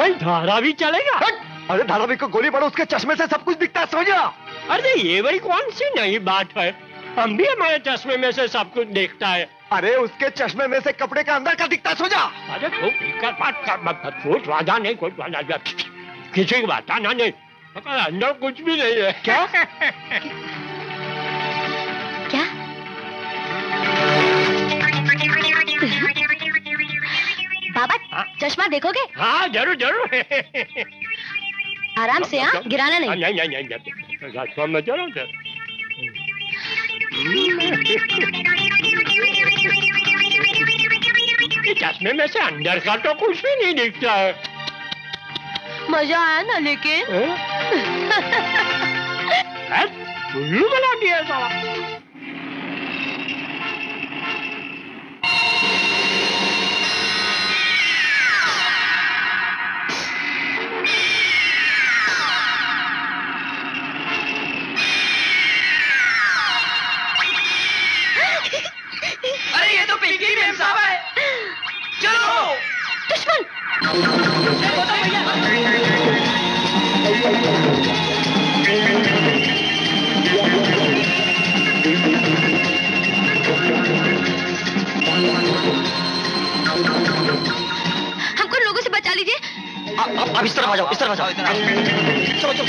भाई धारावी चलेगा? अरे धारावी को गोली मारो, उसके चश्मे से सब कुछ दिखता है, समझा? अरे ये भाई कौन सी नई बात है, हम भी हमारे चश्मे में से सब कुछ देखता है। अरे उसके चश्मे में से कपड़े का अंदर का दिखता है, समझा? अरे तो राजा नहीं, कोई किसी को बताना नहीं, अंदर कुछ भी नहीं है। क्या क्या बाबा चश्मा देखोगे? हाँ जरूर जरूर, आराम से, हाँ गिराना नहीं। नहीं नहीं नहीं जरूर जरूर, चश्मे में से अंदर का तो कुछ भी नहीं दिखता है। मजा आया ना, लेकिन उल्लू बना दिया साला। अरे ये तो पिंकी मैम साहब है, चलो दुश्मन। हमको लोगों से बचा लीजिए। अब इस तरफ आ जाओ, इस तरफ आ जाओ, चलो चलो।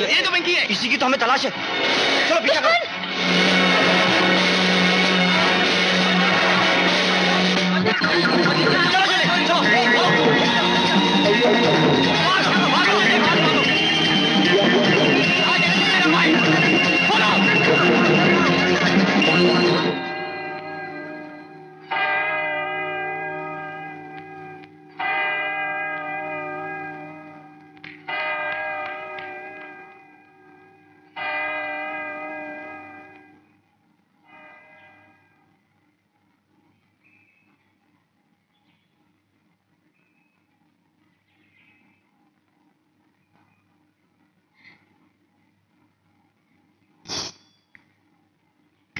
ये तो पिंकी है, इसी की तो हमें तलाश है, चलो पीछा करो। चलो चले, चलो भागो।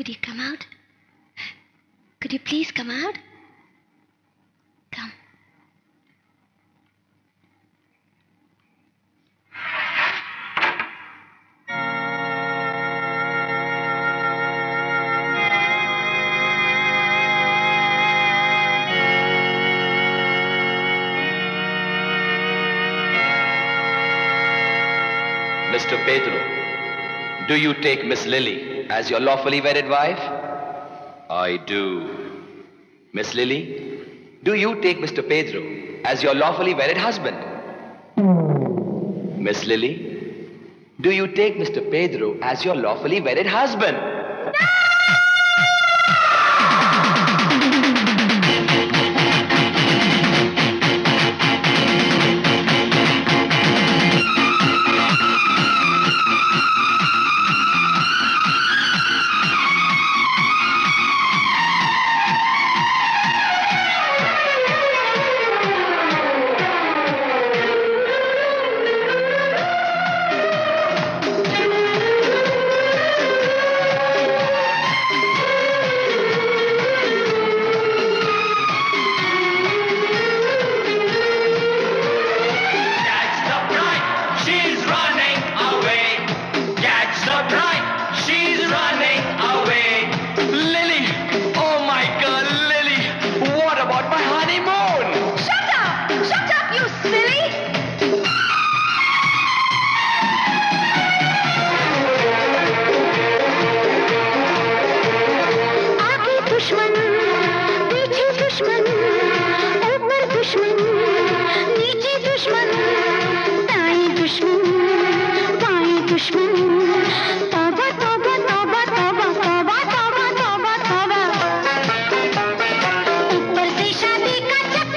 Could you come out? Could you please come out? Come. Mister Pedro, do you take Miss Lily as your lawfully wedded wife? I do. Miss Lily, do you take Mister Pedro as your lawfully wedded husband? Miss Lily, do you take Mister Pedro as your lawfully wedded husband? No! Thank you.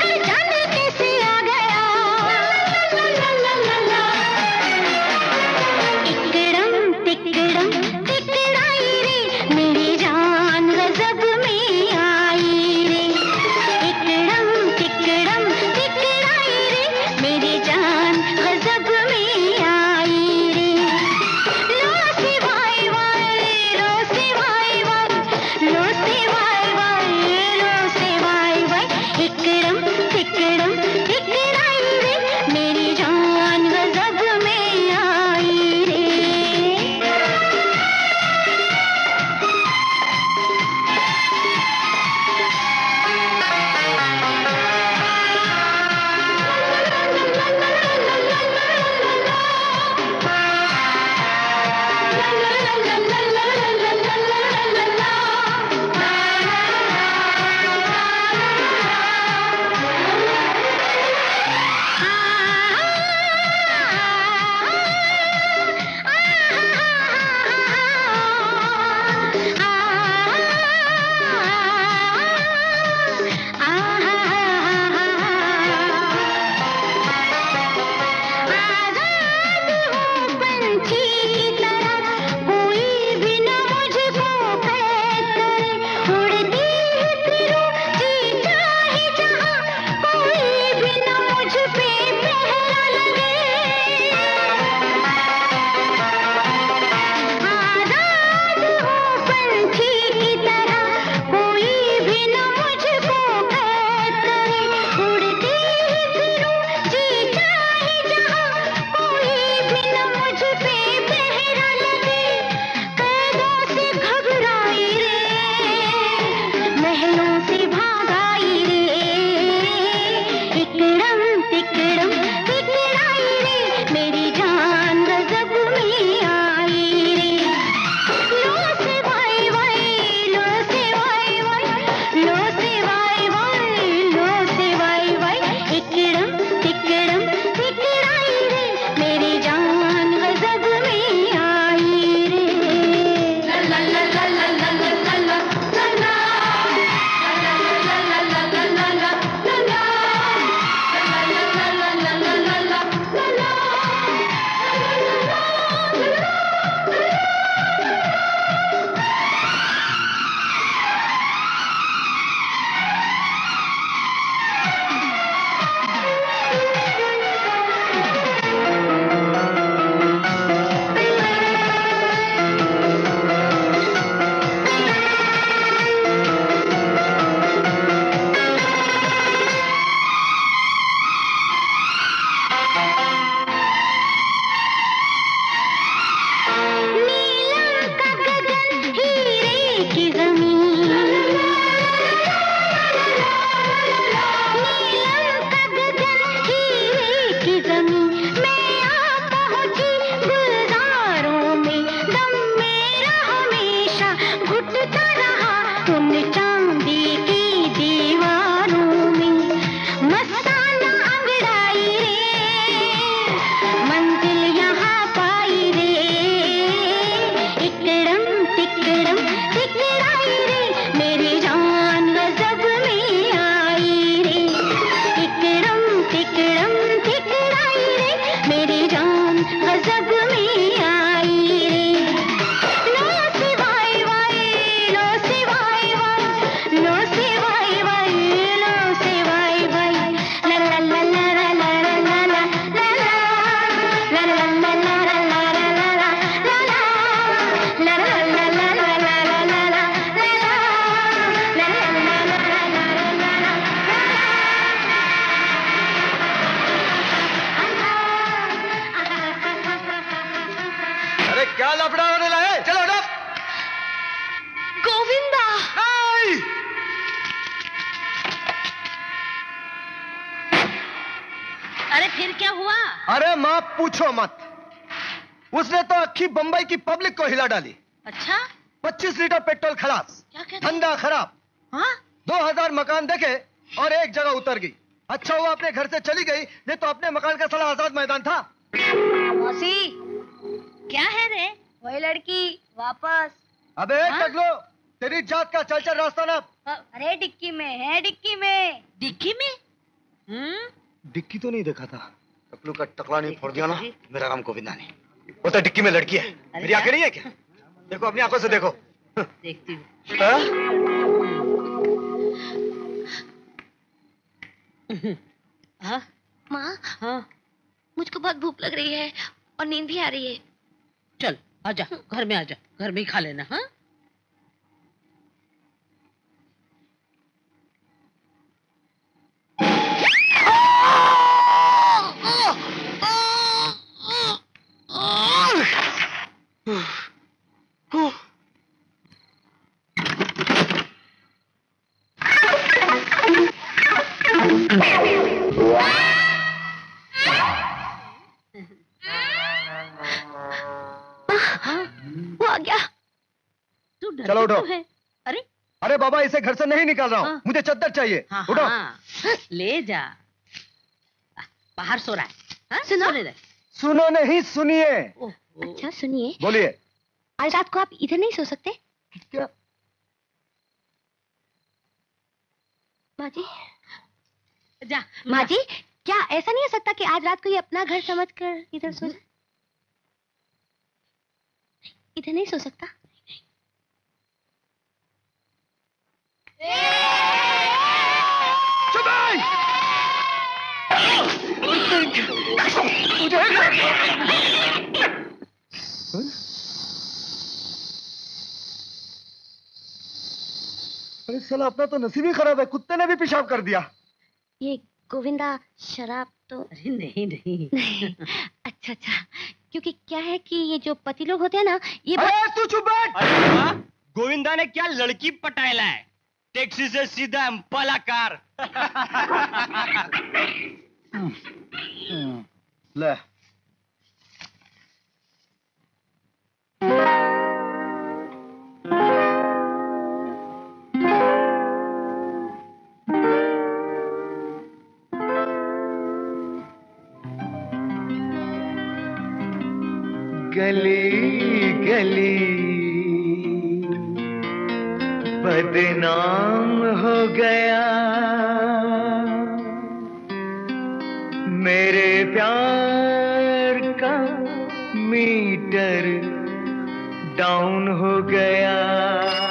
अरे फिर क्या हुआ? अरे माँ पूछो मत, उसने तो अखी बंबई की पब्लिक को हिला डाली। अच्छा? पच्चीस लीटर पेट्रोल खलास, धंधा खराब। हाँ? दो हजार मकान देखे और एक जगह उतर गई। अच्छा हुआ अपने घर से चली गई, नहीं तो अपने मकान का साला आजाद मैदान था। मौसी क्या है रे? वही लड़की वापस। अबे टकलो, तेरी जात का चल चल रास्ता ना। अरे डिक्की में है, डिक्की में। डिक्की में? हम्म, डिक्की तो नहीं देखा था। टकलू का टकला नहीं फोड़ दिया ना। मेरा नाम गोविंदा ने, वो तो डिक्की में लड़की है। मेरी आंखें नहीं है क्या? देखो अपनी आंखों से देखो। देखती हूँ। हाँ माँ, हाँ मुझको बहुत भूख लग रही है और नींद भी आ रही है। चल आजा, घर में आजा, घर में ही खा लेना। हाँ चलो उठो। अरे अरे बाबा, इसे घर से नहीं निकाल रहा हूँ। हाँ। मुझे चद्दर चाहिए। हाँ, उठो। हाँ। ले जा, बाहर सो रहा है। हाँ? सुनो सुनो नहीं, सुनिए। अच्छा सुनिए, बोलिए। आज रात को आप इधर नहीं सो सकते क्या? माँ जी, जा माँ जी, क्या ऐसा नहीं हो सकता कि आज रात को ये अपना घर समझकर इधर सो जाए? इधर नहीं सो सकता? अरे साला, अपना तो नसीब ही खराब है, कुत्ते ने भी पेशाब कर दिया। ये गोविंदा शराब तो? अरे नहीं नहीं, नहीं। अच्छा अच्छा, क्योंकि क्या है कि ये जो पति लोग होते हैं ना, ये तू चुप बैठ। अरे गोविंदा ने क्या लड़की पटायला है, टैक्सी से सीधा पलाकार। ले गली गली बदनाम हो गया मेरे प्यार का मीटर डाउन हो गया।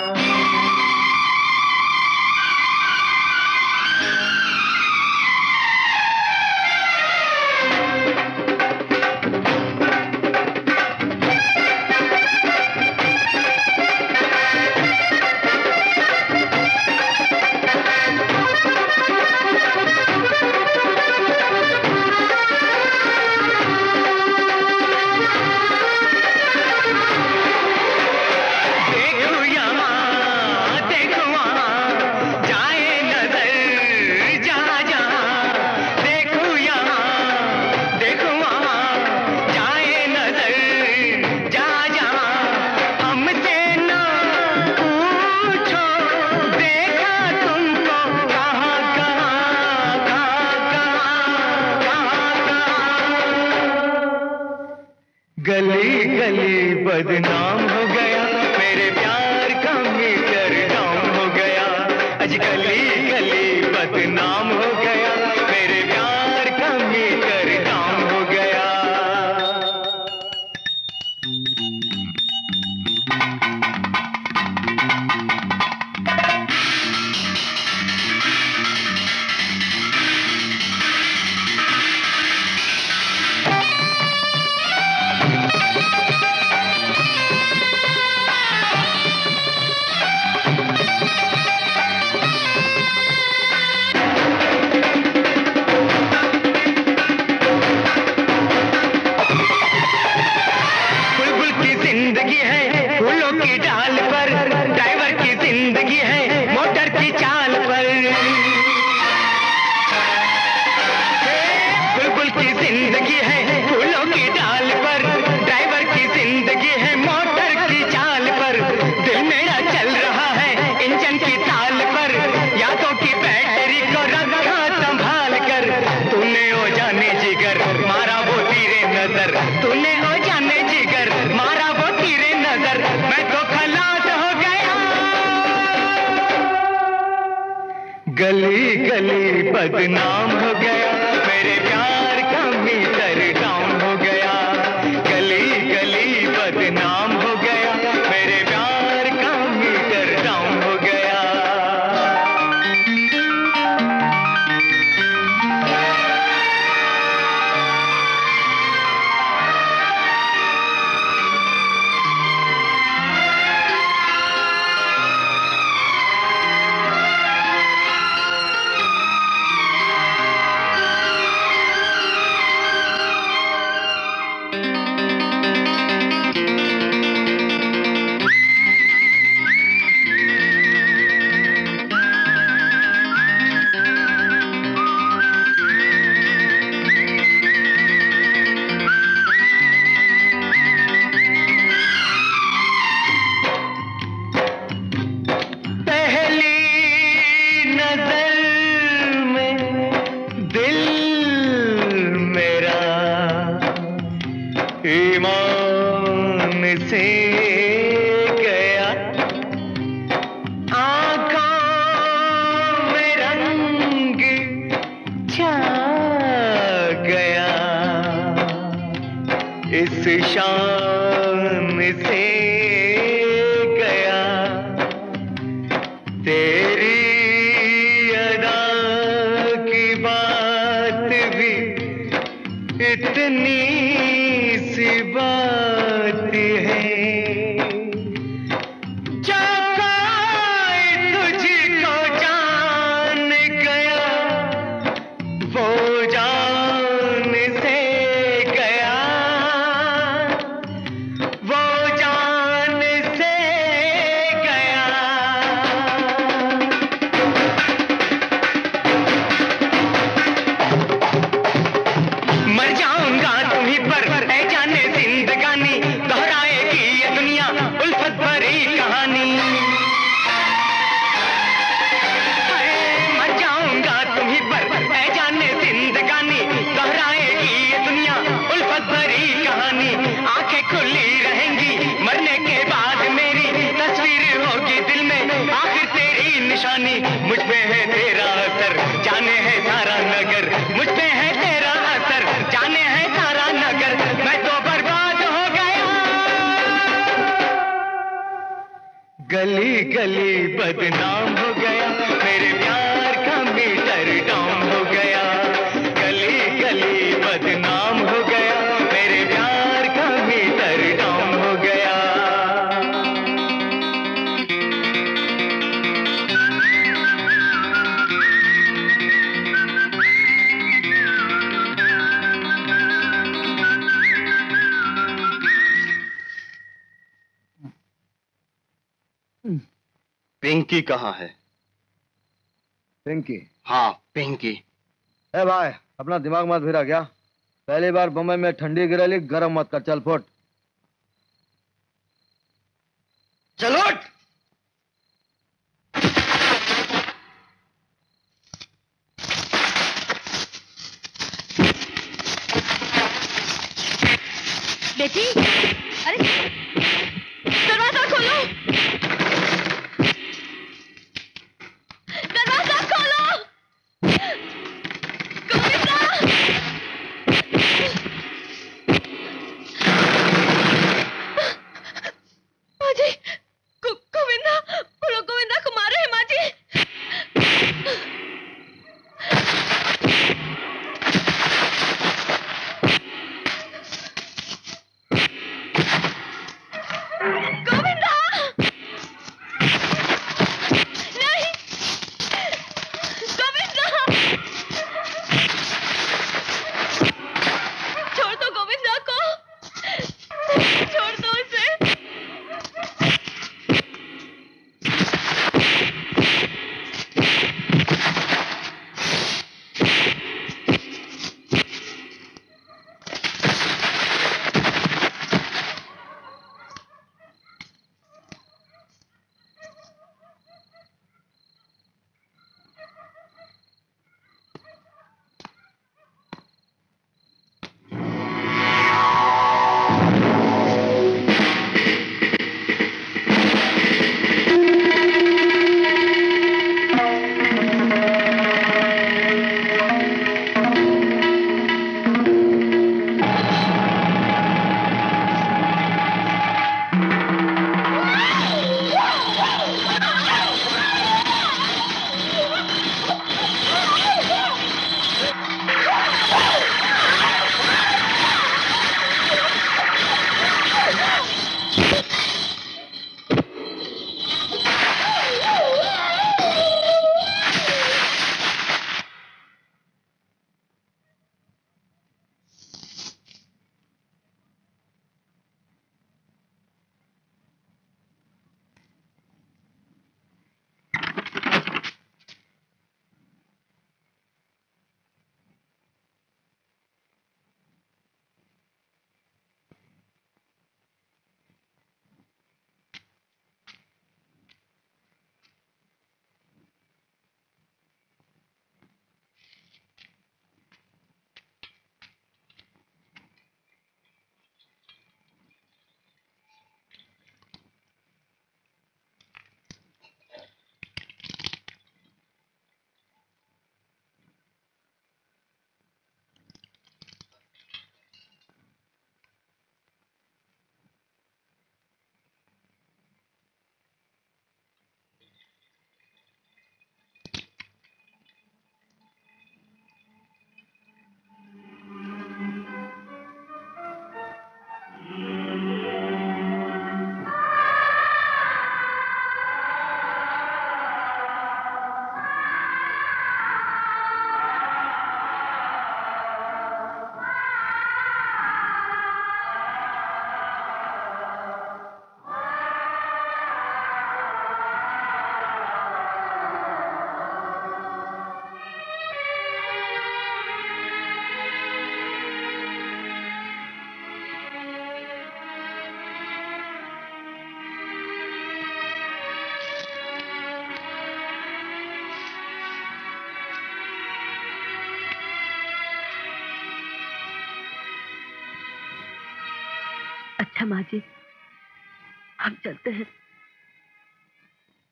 बदनाम हो गया मेरे प्यार का मीटर डाउन हो गया, गली गली बदनाम हो गया मेरे प्यार का मीटर डाउन हो गया। गली गली बदनाम हो गया मेरे प्यार का मीटर डाउन हो गया, गली गली बदनाम हो गया मेरे प्यार का मीटर डाउन हो गया। पिंकी कहाँ है? पिंकी? हाँ पिंकी। ए भाई अपना दिमाग मत फिरा, क्या पहली बार बम्बई में ठंडी गिरा ली, गरम मत कर, चल फुट चलो। बेटी अरे दरवाजा खोलो, अच्छा माँ जी, हम चलते हैं।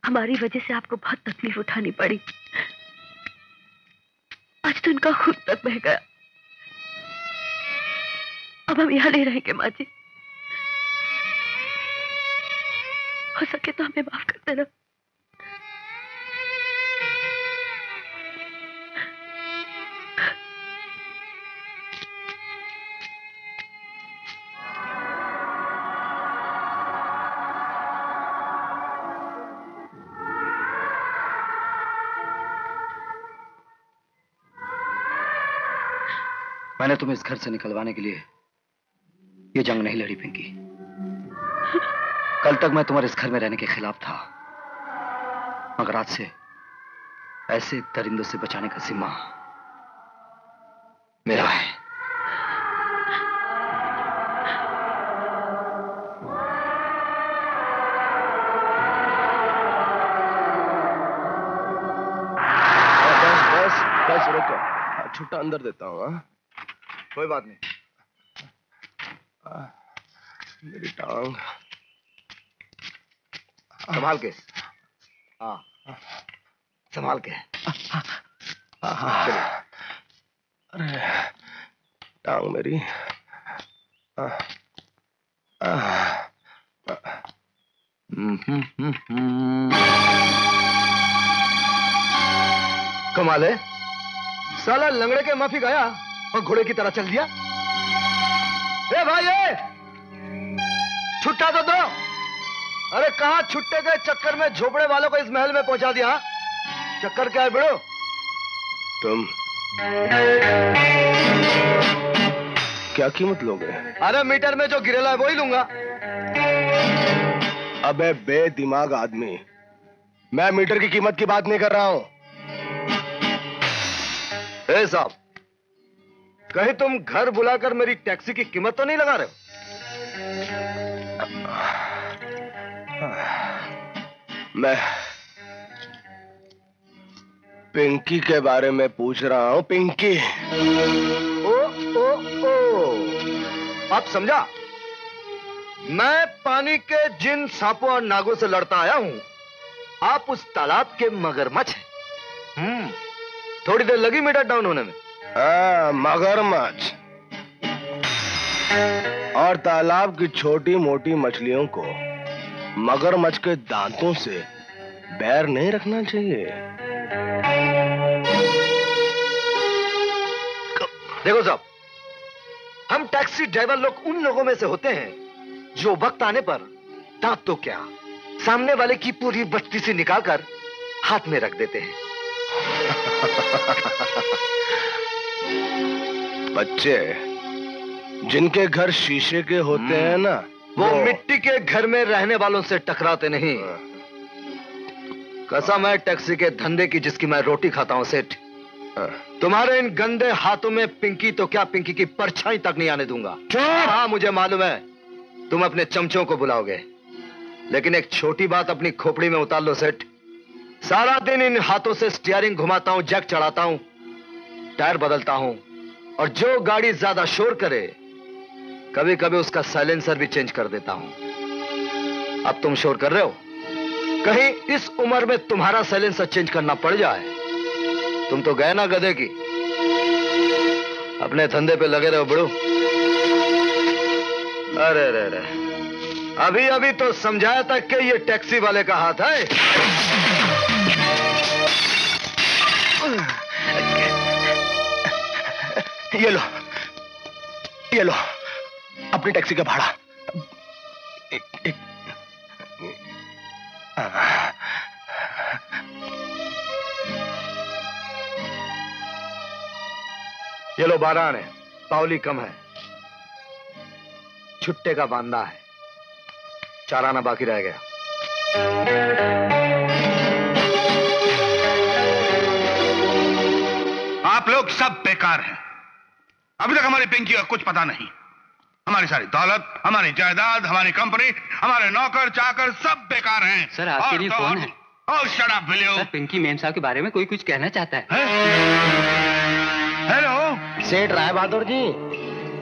हमारी वजह से आपको बहुत तकलीफ उठानी पड़ी। आज तो इनका खुद तक बह गया। अब हम यहाँ नहीं रहेंगे माँ जी। हो सके तो हमें माफ कर देना। मैंने तुम्हें इस घर से निकलवाने के लिए ये जंग नहीं लड़ी पिंकी। कल तक मैं तुम्हारे इस घर में रहने के खिलाफ था, मगर आज से ऐसे दरिंदों से बचाने का जिम्मा मेरा है। बस बस बस रुको, छुट्टा अंदर देता हूँ। कोई बात नहीं, मेरी टांग संभाल के। हाँ संभाल के। अरे टांग मेरी। कमाल है, साला लंगड़े के माफी गया और घोड़े की तरह चल दिया। ए भाई ए, छुट्टा तो दो। अरे कहां छुट्टे के चक्कर में झोपड़े वालों को इस महल में पहुंचा दिया। चक्कर क्या है बेड़ो तुम? क्या कीमत लोगे? अरे मीटर में जो गिरेला है वही लूंगा। अबे बेदिमाग आदमी, मैं मीटर की कीमत की बात नहीं कर रहा हूं। ए साहब, कहीं तुम घर बुलाकर मेरी टैक्सी की कीमत तो नहीं लगा रहे हो? मैं पिंकी के बारे में पूछ रहा हूं। पिंकी। ओ ओ ओ, आप समझा? मैं पानी के जिन सांपों और नागों से लड़ता आया हूं, आप उस तालाब के मगरमच्छ हैं। हम्म, थोड़ी देर लगी मीटर डाउन होने में। आ, मगरमच्छ और तालाब की छोटी मोटी मछलियों को मगरमच्छ के दांतों से बैर नहीं रखना चाहिए। देखो साहब, हम टैक्सी ड्राइवर लोग उन लोगों में से होते हैं जो वक्त आने पर दांत तो क्या, सामने वाले की पूरी बस्ती से निकालकर हाथ में रख देते हैं। बच्चे जिनके घर शीशे के होते हैं ना, वो, वो मिट्टी के घर में रहने वालों से टकराते नहीं। कसम है टैक्सी के धंधे की जिसकी मैं रोटी खाता हूं सेठ, तुम्हारे इन गंदे हाथों में पिंकी तो क्या पिंकी की परछाई तक नहीं आने दूंगा। हाँ मुझे मालूम है तुम अपने चमचों को बुलाओगे, लेकिन एक छोटी बात अपनी खोपड़ी में उतार लो सेठ। सारा दिन इन हाथों से स्टीयरिंग घुमाता हूं, जैक चढ़ाता हूं, टायर बदलता हूं, और जो गाड़ी ज्यादा शोर करे कभी कभी उसका साइलेंसर भी चेंज कर देता हूं। अब तुम शोर कर रहे हो, कहीं इस उम्र में तुम्हारा साइलेंसर चेंज करना पड़ जाए। तुम तो गए ना गधे की, अपने धंधे पे लगे रहो बड़ू। अरे अरे अरे, अभी अभी तो समझाया था कि ये टैक्सी वाले का हाथ है। ये लो, ये लो अपनी टैक्सी का भाड़ा। एक, एक, ये लो बारह आने, पावली कम है। छुट्टे का बांदा है, चार आना बाकी रह गया। आप लोग सब बेकार हैं। अभी तक हमारी पिंकी का कुछ पता नहीं। हमारी सारी दौलत, हमारी जायदाद, हमारी कंपनी, हमारे नौकर चाकर सब बेकार हैं। सर आपके लिए फोन है। ओह शट अप विलियो। सर पिंकी मेम साहब के बारे में कोई कुछ कहना चाहता है। हेलो सेठ राय बहादुर जी,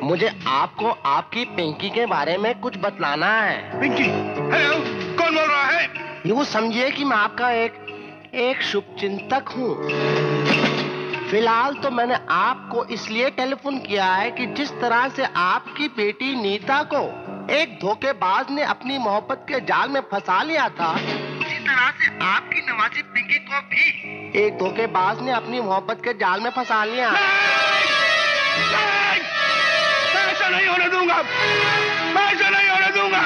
मुझे आपको आपकी पिंकी के बारे में कुछ बतलाना है। पिंकी? हेलो, कौन बोल रहा है? यूँ समझिए कि मैं आपका एक एक शुभचिंतक हूँ। फिलहाल तो मैंने आपको इसलिए टेलीफोन किया है कि जिस तरह से आपकी बेटी नीता को एक धोखेबाज ने अपनी मोहब्बत के जाल में फंसा लिया था, उसी तरह से आपकी नवासी पिंकी को भी एक धोखेबाज ने अपनी मोहब्बत के जाल में फंसा लिया। ऐसा नहीं होने दूंगा, ऐसा नहीं होने दूंगा।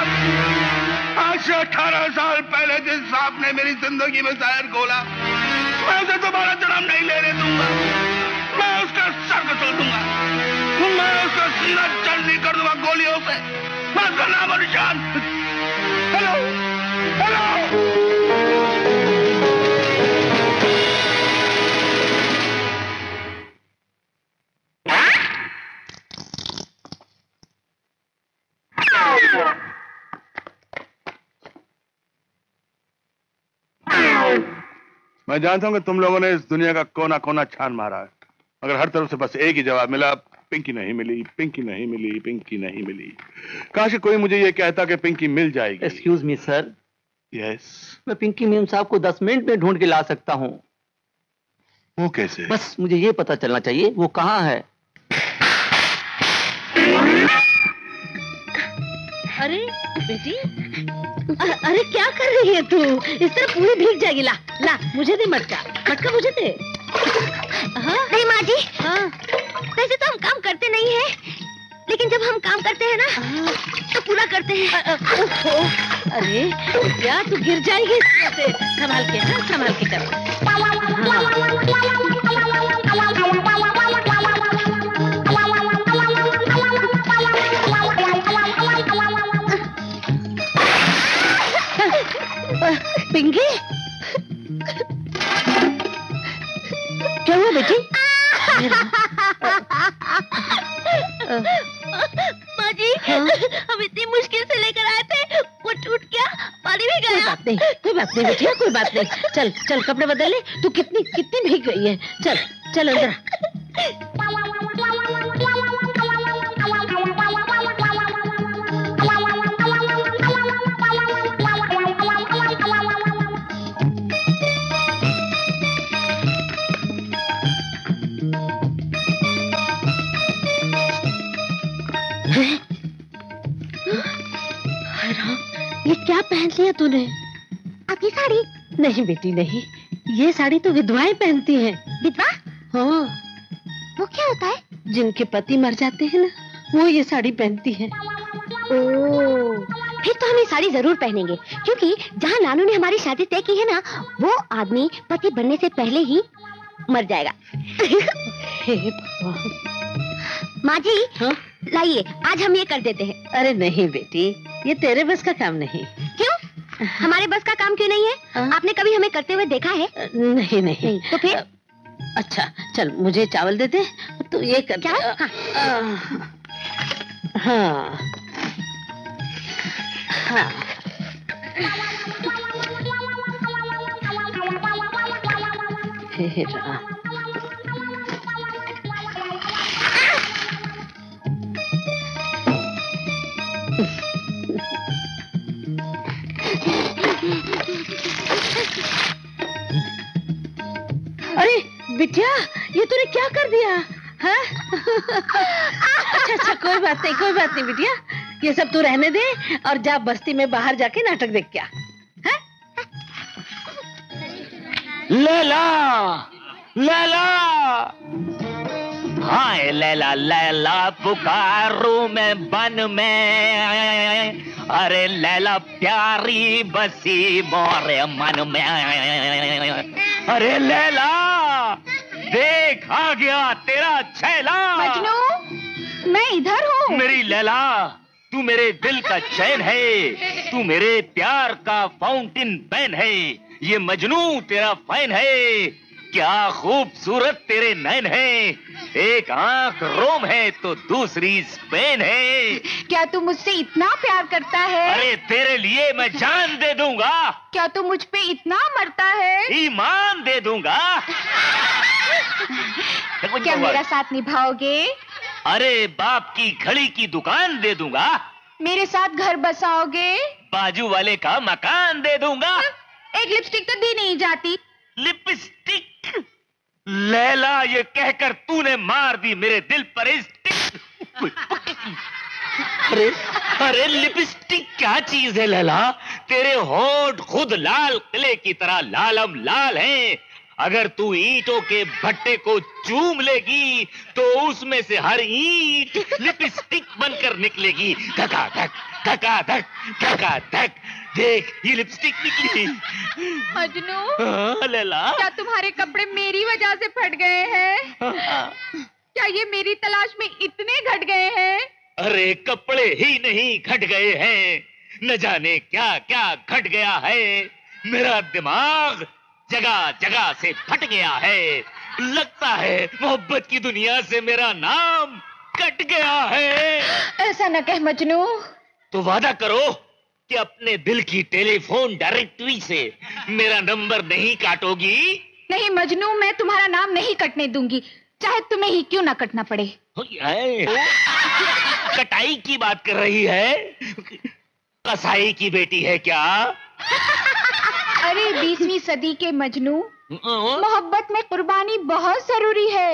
आज से अठारह साल पहले जिस सांप ने मेरी जिंदगी में जहर घोला, मैं उसे दोबारा जन्म नहीं लेने दूंगा। मैं उसका सर कटवा दूंगा, मैं उसका सीना चंडी कर दूंगा गोलियों से। मैं उसका नाम और निशान। Hello, hello. मैं जानता हूँ कि तुम लोगों ने इस दुनिया का कोना कोना छान मारा है, मगर हर तरफ से बस एक ही जवाब मिला, पिंकी नहीं मिली, पिंकी नहीं मिली, पिंकी नहीं मिली। काश कोई मुझे ये कहता कि पिंकी मिल जाएगी। Excuse me sir. यस। मैं पिंकी मीम साहब को दस मिनट में ढूंढ के ला सकता हूँ। वो कैसे? बस मुझे ये पता चलना चाहिए वो कहाँ है। अरे बेटी, अरे क्या कर रही है तू? इस तरह पूरी भीग जाएगी। ला ला मुझे दे मटका, मटका मुझे दे। नहीं माँ जी, वैसे तो हम काम करते नहीं हैं, लेकिन जब हम काम करते हैं ना तो पूरा करते हैं। अ, ओ, ओ, अरे क्या तू गिर जाएगी इस तरह से? संभाल के, हाँ संभाल के कर। पिंकी क्या हुआ बेटी? माँ जी, हम इतनी मुश्किल से लेकर आए थे, वो टूट गया, पानी में गया। कोई बात नहीं, कोई बात नहीं बेटी, कोई बात नहीं। चल चल कपड़े बदले, तू कितनी कितनी भीग गई है। चल चल अंदर। ये क्या पहन लिया तूने? आपकी साड़ी? नहीं बेटी नहीं, ये साड़ी तो विधवाएं पहनती हैं। विधवा? हाँ। वो क्या होता है? जिनके पति मर जाते हैं ना, वो ये साड़ी पहनती हैं। ओह, फिर तो हम ये साड़ी जरूर पहनेंगे, क्योंकि जहाँ नानू ने हमारी शादी तय की है ना, वो आदमी पति बनने से पहले ही मर जाएगा। माँ जी, हाँ? लाइए आज हम ये कर देते हैं। अरे नहीं बेटी, ये तेरे बस का काम नहीं। क्यों? हमारे बस का काम क्यों नहीं है? आ? आपने कभी हमें करते हुए देखा है? नहीं नहीं। तो फिर? अच्छा चल मुझे चावल दे दे, तू ये कर। क्या? हाँ। हाँ। हाँ। हाँ। अरे बिटिया, ये तूने क्या कर दिया? हाँ? अच्छा अच्छा कोई बात नहीं, कोई बात नहीं बिटिया, ये सब तू रहने दे और जा बस्ती में बाहर जाके नाटक देख। क्या है? लैला, लैला, हाय लैला, लैला पुकारूं मैं बन में, अरे लैला प्यारी बसी मोरे मन में, अरे लैला देख आ गया तेरा चैला। मजनू, मैं इधर हूँ। मेरी लैला, तू मेरे दिल का चैन है, तू मेरे प्यार का फाउंटेन पेन है, ये मजनू तेरा फैन है। क्या खूबसूरत तेरे नैन है, एक आंख रोम है तो दूसरी स्पेन है। क्या तू मुझसे इतना प्यार करता है? अरे तेरे लिए मैं जान दे दूंगा। क्या तू मुझ पे इतना मरता है? ईमान दे दूंगा। क्या मेरा साथ निभाओगे? अरे बाप की घड़ी की दुकान दे दूंगा। मेरे साथ घर बसाओगे? बाजू वाले का मकान दे दूंगा। एक लिपस्टिक तो दी नहीं जाती। लिपस्टिक? लैला ये कहकर तूने मार दी मेरे दिल पर इस अरे अरे लिपस्टिक क्या चीज है लैला? तेरे होंठ खुद लाल किले की तरह लालम लाल हैं। अगर तू ईंटों के भट्टे को चूम लेगी तो उसमें से हर ईंट लिपस्टिक बनकर निकलेगी। धका धक धका धक धका धक। देख ये लिपस्टिक निकली। मजनू लैला क्या तुम्हारे कपड़े मेरी वजह से फट गए हैं? क्या ये मेरी तलाश में इतने घट गए हैं? अरे कपड़े ही नहीं घट गए हैं, न जाने क्या क्या घट गया है। मेरा दिमाग जगह जगह से फट गया है। लगता है मोहब्बत की दुनिया से मेरा नाम कट गया है। ऐसा न कह मजनू। तो वादा करो कि अपने दिल की टेलीफोन डायरेक्टरी से मेरा नंबर नहीं काटोगी। नहीं मजनू, मैं तुम्हारा नाम नहीं कटने दूंगी, चाहे तुम्हें ही क्यों ना कटना पड़े। कटाई की बात कर रही है? कसाई की बेटी है क्या? अरे बीसवीं सदी के मजनू, मोहब्बत में कुर्बानी बहुत जरूरी है।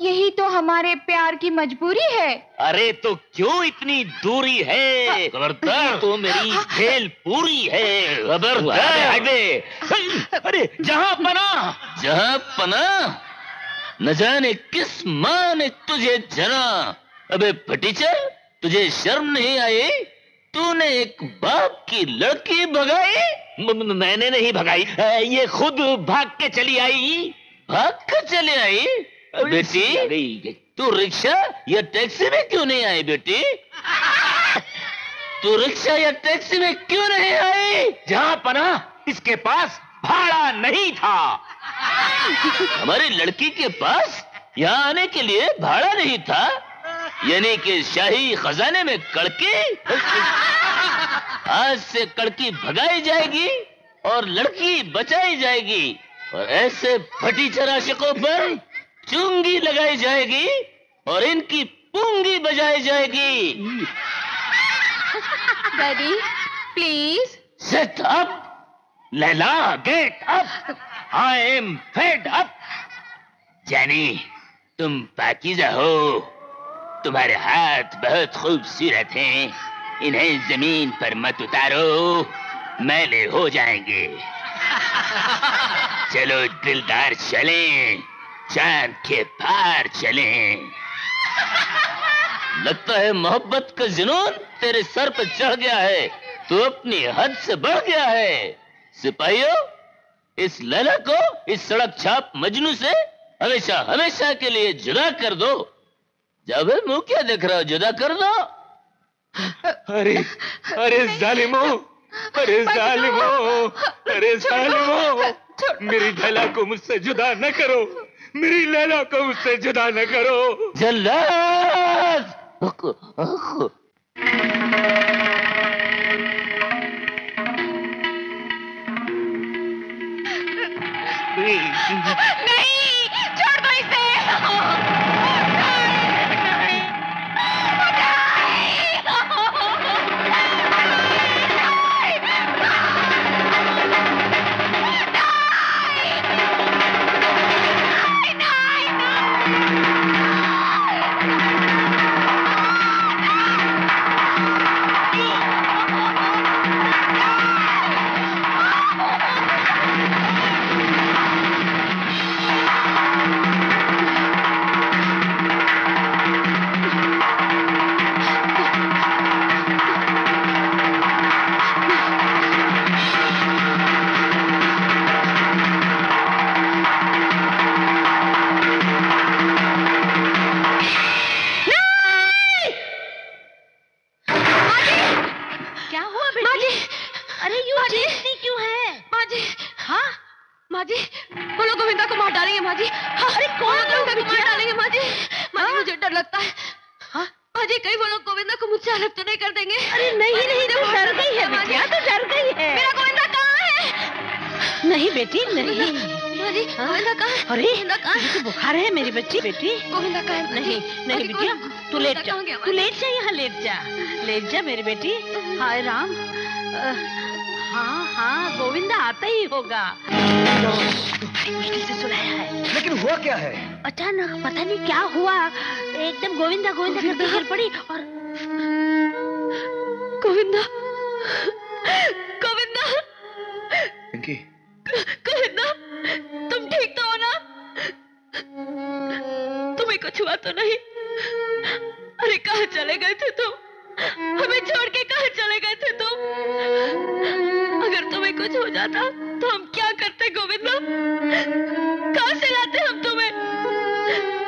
यही तो हमारे प्यार की मजबूरी है। अरे तो क्यों इतनी दूरी है? खबरदार तो मेरी खेल पूरी है। खबरदार। अरे जहाँ पना जहाँ पना, न जाने किस माँ ने तुझे जना। अबे भटीचा, तुझे शर्म नहीं आई? तूने एक बाप की लड़की भगाई। मैंने नहीं भगाई, ये खुद भाग के चली आई। भाग के चली आई? बेटी तू रिक्शा या टैक्सी में क्यों नहीं आई? बेटी तू रिक्शा या टैक्सी में क्यों नहीं आई? जहाँ पना इसके पास भाड़ा नहीं था। हमारी लड़की के पास यहाँ आने के लिए भाड़ा नहीं था, यानी कि शाही खजाने में कड़की। आज से कड़की भगाई जाएगी और लड़की बचाई जाएगी, और ऐसे फटीचर आशिकों पर चुंगी लगाई जाएगी और इनकी पूंगी बजाई जाएगी। Daddy please set up. Laila get up. I am fed up. जानी तुम पाकीज़ा हो, तुम्हारे हाथ बहुत खूबसूरत हैं, इन्हें जमीन पर मत उतारो, मैले हो जाएंगे। चलो दिलदार चलें, चांद के पार चलें। लगता है मोहब्बत का जुनून तेरे सर पर चढ़ गया है, तू अपनी हद से बढ़ गया है। सिपाहियों, इस लैला को इस सड़क छाप मजनू से हमेशा हमेशा के लिए जुदा कर दो। जब मुंह क्या देख रहा हो, जुदा कर दो। अरे अरे जालिमो, अरे जालिमो, अरे जालिमो, मेरी लैला को मुझसे जुदा न करो, मेरी लैला को मुझसे जुदा न करो। जल्लाद। नहीं, छोड़ दो इसे। अरे गोविंदा कहाँ? अरे तुझे बुखार है मेरी बच्ची? बेटी गोविंदा कहाँ है? नहीं नहीं बेटी, तू लेट जा, तू लेट जा, यहाँ लेट जा, लेट जा मेरी बेटी। हाय राम, हाँ हाँ गोविंदा आता ही होगा। मुश्किल से सुलाया है, लेकिन हुआ क्या है? अचानक पता नहीं क्या हुआ, एकदम गोविंदा गोविंदा करके गिर पड़ी और गोविंदा गोविंदा। पिंकी गोविंदा तुम ठीक तो हो ना? तुम्हें कुछ हुआ तो नहीं? अरे कहाँ चले गए थे तुम? हमें छोड़ के कहाँ चले गए थे तुम? अगर तुम्हें कुछ हो जाता तो हम क्या करते गोविंदा? कहाँ से लाते हम तुम्हें?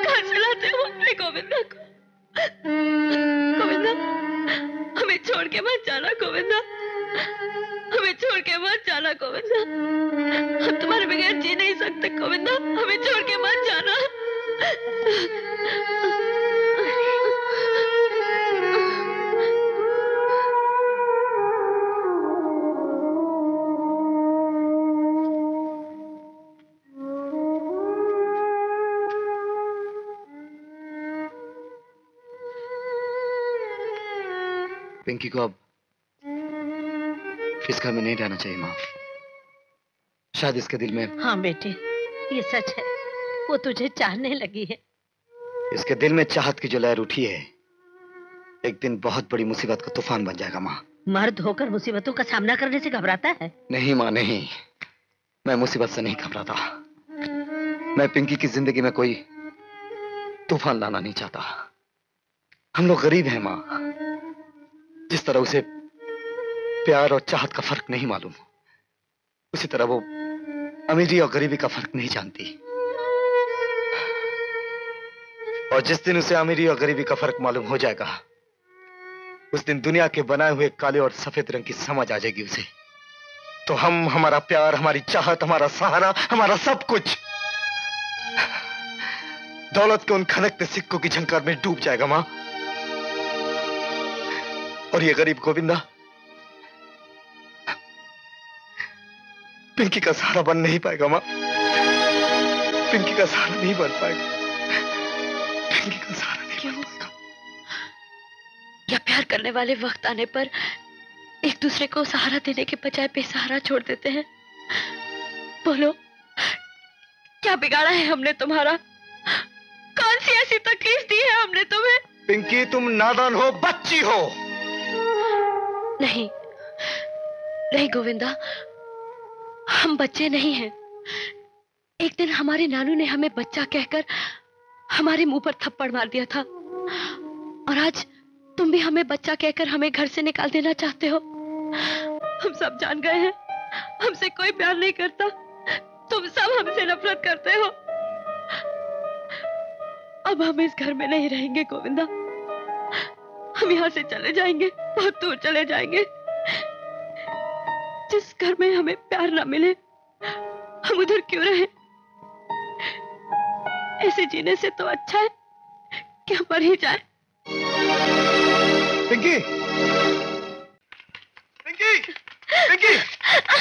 कहाँ से लाते हम अपने गोविंदा को? गोविंदा हमें छोड़ के मत जाना गोविंदा, हमें छोड़ के मत जाना गोविंदा, हम तुम्हारे बगैर जी नहीं सकते गोविंदा, हमें छोड़ के मत जाना। पिंकी को अब इस घर में नहीं रहना चाहिए माँ, शायद इसके दिल में। हाँ बेटे ये सच है, वो तुझे चाहने लगी है। इसके दिल में चाहत की जो लहर उठी है, एक दिन बहुत बड़ी मुसीबत का तूफान बन जाएगा माँ। मर्द होकर मुसीबतों का सामना करने से घबराता है? नहीं माँ नहीं, मैं मुसीबत से नहीं घबराता, मैं पिंकी की जिंदगी में कोई तूफान लाना नहीं चाहता। हम लोग गरीब हैं माँ, जिस तरह उसे प्यार और चाहत का फर्क नहीं मालूम, उसी तरह वो अमीरी और गरीबी का फर्क नहीं जानती। और जिस दिन उसे अमीरी और गरीबी का फर्क मालूम हो जाएगा, उस दिन दुनिया के बनाए हुए काले और सफेद रंग की समझ आ जाएगी उसे। तो हम, हमारा प्यार, हमारी चाहत, हमारा सहारा, हमारा सब कुछ दौलत के उन खनकते सिक्कों की झंकार में डूब जाएगा मां। और ये गरीब गोविंदा पिंकी का सहारा बन नहीं पाएगा मां, पिंकी का सहारा नहीं बन पाएगा, पिंकी का सहारा नहीं बन पाएगा। या प्यार करने वाले वक्त आने पर एक दूसरे को सहारा देने के बजाय बेसहारा छोड़ देते हैं। बोलो क्या बिगाड़ा है हमने तुम्हारा? कौन सी ऐसी तकलीफ दी है हमने तुम्हें? पिंकी तुम नादान हो, बच्ची हो। नहीं नहीं गोविंदा, हम बच्चे नहीं हैं। एक दिन हमारे नानू ने हमें बच्चा कहकर हमारे मुंह पर थप्पड़ मार दिया था, और आज तुम भी हमें बच्चा कहकर हमें घर से निकाल देना चाहते हो। हम सब जान गए हैं, हमसे कोई प्यार नहीं करता, तुम सब हमसे नफरत करते हो। अब हम इस घर में नहीं रहेंगे गोविंदा, हम यहाँ से चले जाएंगे, बहुत दूर चले जाएंगे। जिस घर में हमें प्यार ना मिले, हम उधर क्यों रहे? ऐसे जीने से तो अच्छा है कि हम मर ही जाए। पिंकी, पिंकी, पिंकी,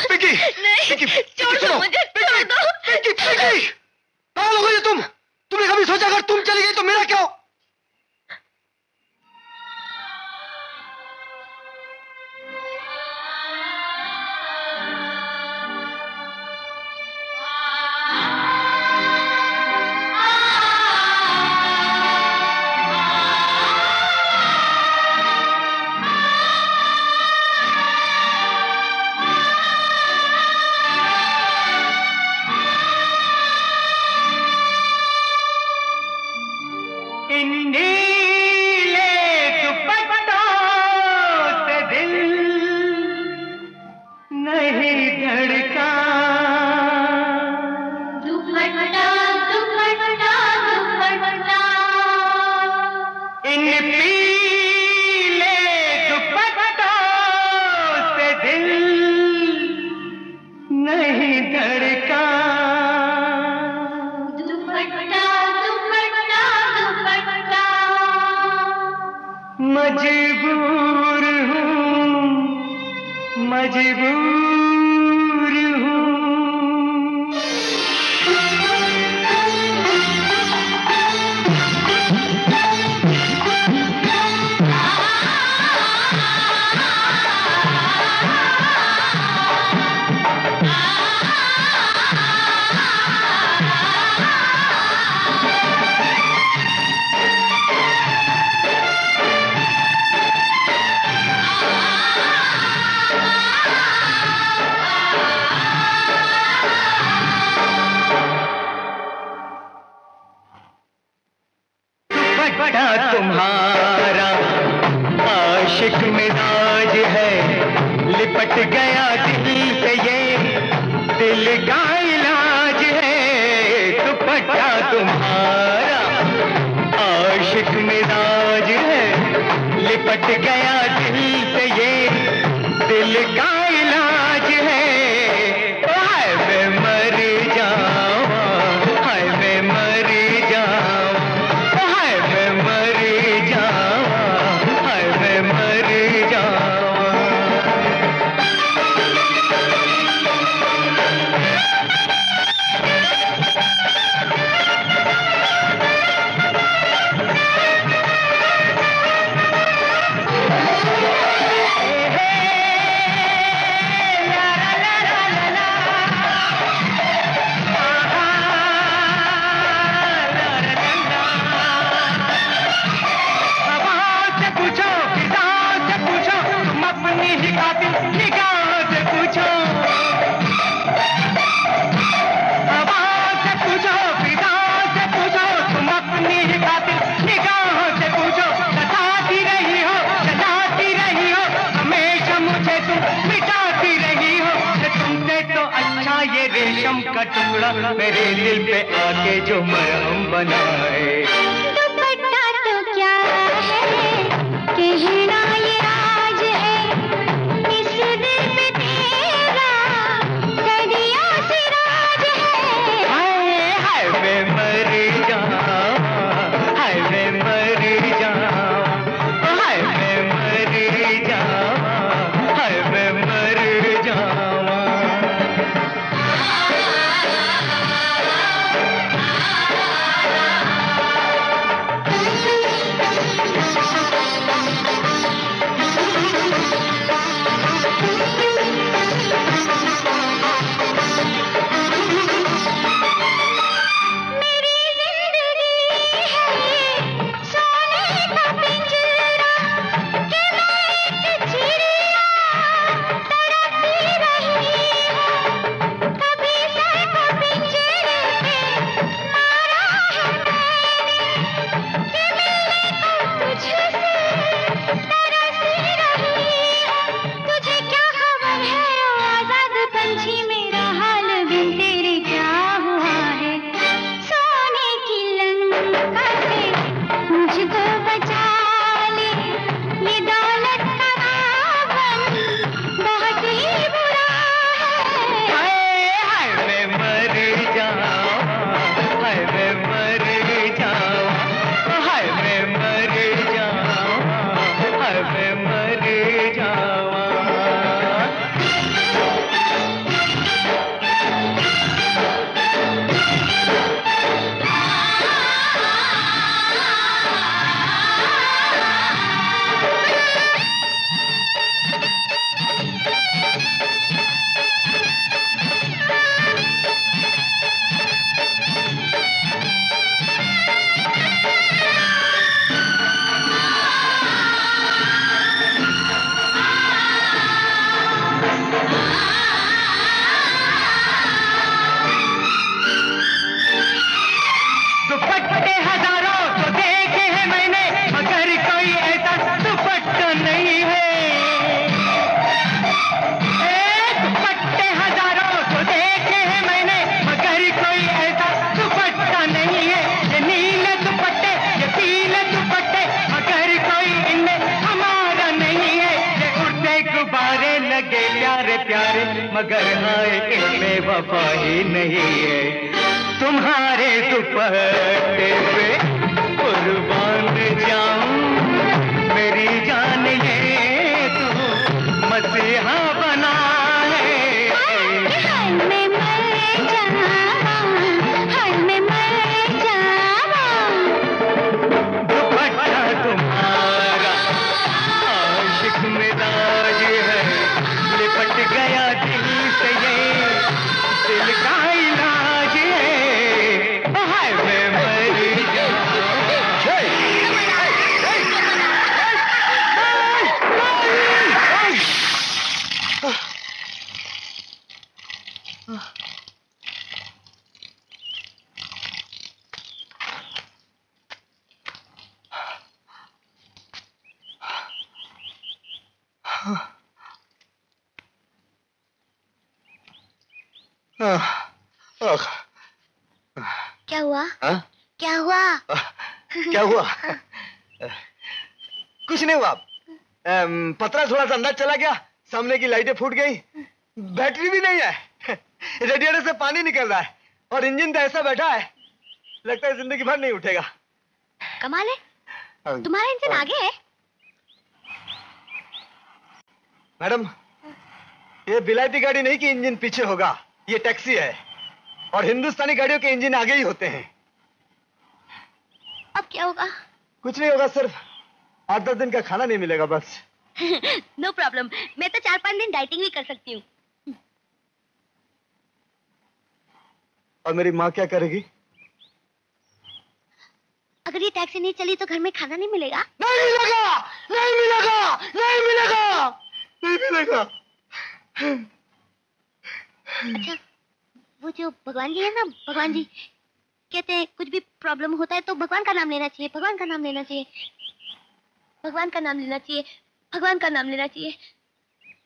पिंकी, नहीं, छोड़ दो मुझे, छोड़ दो। पिंकी, पिंकी, पागल हो गई तुम? तुमने कभी सोचा अगर तुम चली गई तो मेरा क्या? मजबूर हूँ। खट्टा तुम्हारा आशिक मिजाज है, लिपट गया दिल से ये दिल का इलाज है। दुपट्टा तुम्हारा आशिक मिजाज है, लिपट गया दिल से ये दिल का इलाज है। का टुकड़ा मेरे दिल पे आके जो मरहम बनाए। दुपट्टा तो क्या है, कहना ये राज है, इस दिल पे तेरा सदिया से राज है। हाय हाय मैं मर जाऊं, हाय मैं मर जाऊं, हाय मैं मर जाऊं, हाय मैं मर जाऊं। मगर हाय इसमें वफा ही नहीं है, तुम्हारे दुपट्टे पे कुर्बान जाऊं। मेरी जान ये तू मसीहा बना है। हाय मैं मर जाऊं, हाय मैं मर जाऊं। दुपट्टा तुम्हारा आशिक मिजाज है, लिपट गया दिल का इलाज है। हाय मैं मर जाऊं। क्या हुआ? हाँ? क्या हुआ? क्या हुआ? कुछ नहीं हुआ। पतरा थोड़ा सा अंदाज चला गया, सामने की लाइटें फूट गई, बैटरी भी नहीं है, रेडिएटर से पानी निकल रहा है और इंजन तो ऐसा बैठा है लगता है जिंदगी भर नहीं उठेगा। कमाल है, तुम्हारा इंजन आगे है। मैडम, ये बिलायती गाड़ी नहीं कि इंजन पीछे होगा, ये टैक्सी है और हिंदुस्तानी गाड़ियों के इंजन आगे ही होते हैं। अब क्या होगा? कुछ नहीं होगा, सिर्फ आठ दस दिन का खाना नहीं मिलेगा बस। नो प्रॉब्लम, मैं तो चार पांच दिन डाइटिंग भी कर सकती हूँ। और मेरी माँ क्या करेगी? अगर ये टैक्सी नहीं चली तो घर में खाना नहीं मिलेगा। नहीं मिलेगा, नहीं मिलेगा, नहीं मिलेगा, नहीं मिलेगा। अच्छा, वो जो भगवान जी है ना, भगवान जी कहते हैं कुछ भी प्रॉब्लम होता है तो भगवान का नाम लेना चाहिए, भगवान का नाम लेना चाहिए, भगवान का नाम लेना चाहिए, भगवान का नाम लेना चाहिए,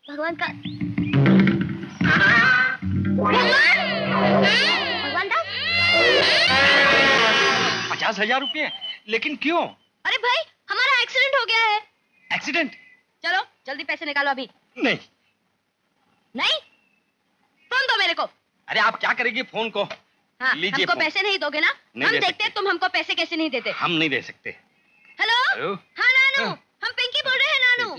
भगवान का भगवान का पचास हजार रुपये। लेकिन क्यों? अरे भाई, हमारा एक्सीडेंट हो गया है। एक्सीडेंट? चलो जल्दी पैसे निकालो अभी। नहीं नहीं, फोन दो मेरे को। अरे आप क्या करेगी फोन को? हाँ, लीजिए, हमको पैसे नहीं दोगे ना? नहीं, हम देखते हैं तुम हमको पैसे कैसे नहीं देते। हम नहीं दे सकते। हेलो, हाँ नानू, हम पिंकी बोल रहे हैं नानू।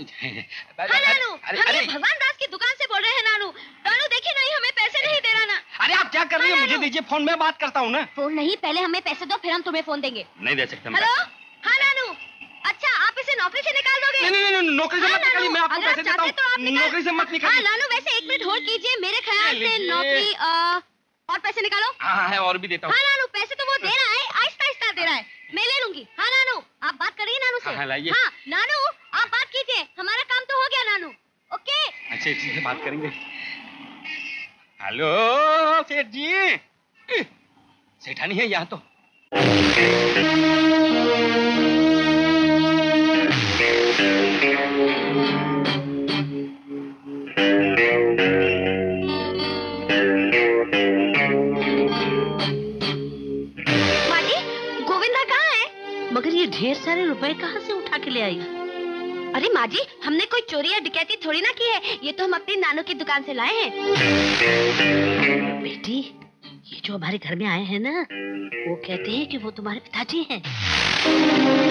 हाँ नानू, हम भगवान दास की दुकान से बोल रहे हैं नानू। नानू देखिए, नहीं हमें पैसे नहीं दे रहा ना। अरे आप क्या कर रही हो? मुझे दीजिए फोन, मैं बात करता हूँ ना। फोन नहीं, पहले हमें पैसे दो, फिर हम तुम्हें फोन देंगे। नहीं दे सकते। हेलो, हाँ नानू, अच्छा आप इसे नौकरी से निकाल दोगे? नहीं नहीं नहीं, नौकरी से मत निकालिए, मैं आपको पैसे देता हूँ। नौकरी से मत निकालिए। हाँ नानू, वैसे एक मिनट होल्ड कीजिए, मेरे ख्याल से नौकरी और पैसे निकालो। हाँ है, और भी देता हूँ। हाँ नानू, पैसे तो वो दे रहा है, आहिस्ता आहिस्ता दे रहा है, मैं ले लूंगी। हाँ नानू, आप बात करिए नानू से। हाँ नानू, आप बात कीजिए, हमारा काम तो हो गया नानू। ओके, अच्छा एक चीज से बात करेंगे। हेलो सेठ जी, सेठानी है यहाँ तो। माटी, गोविंदा कहाँ है? मगर ये ढेर सारे रुपए कहाँ से उठा के ले आई? अरे माँ जी, हमने कोई चोरी या डकैती थोड़ी ना की है, ये तो हम अपनी नानू की दुकान से लाए हैं। बेटी, ये जो हमारे घर में आए हैं ना, वो कहते हैं कि वो तुम्हारे पिताजी हैं।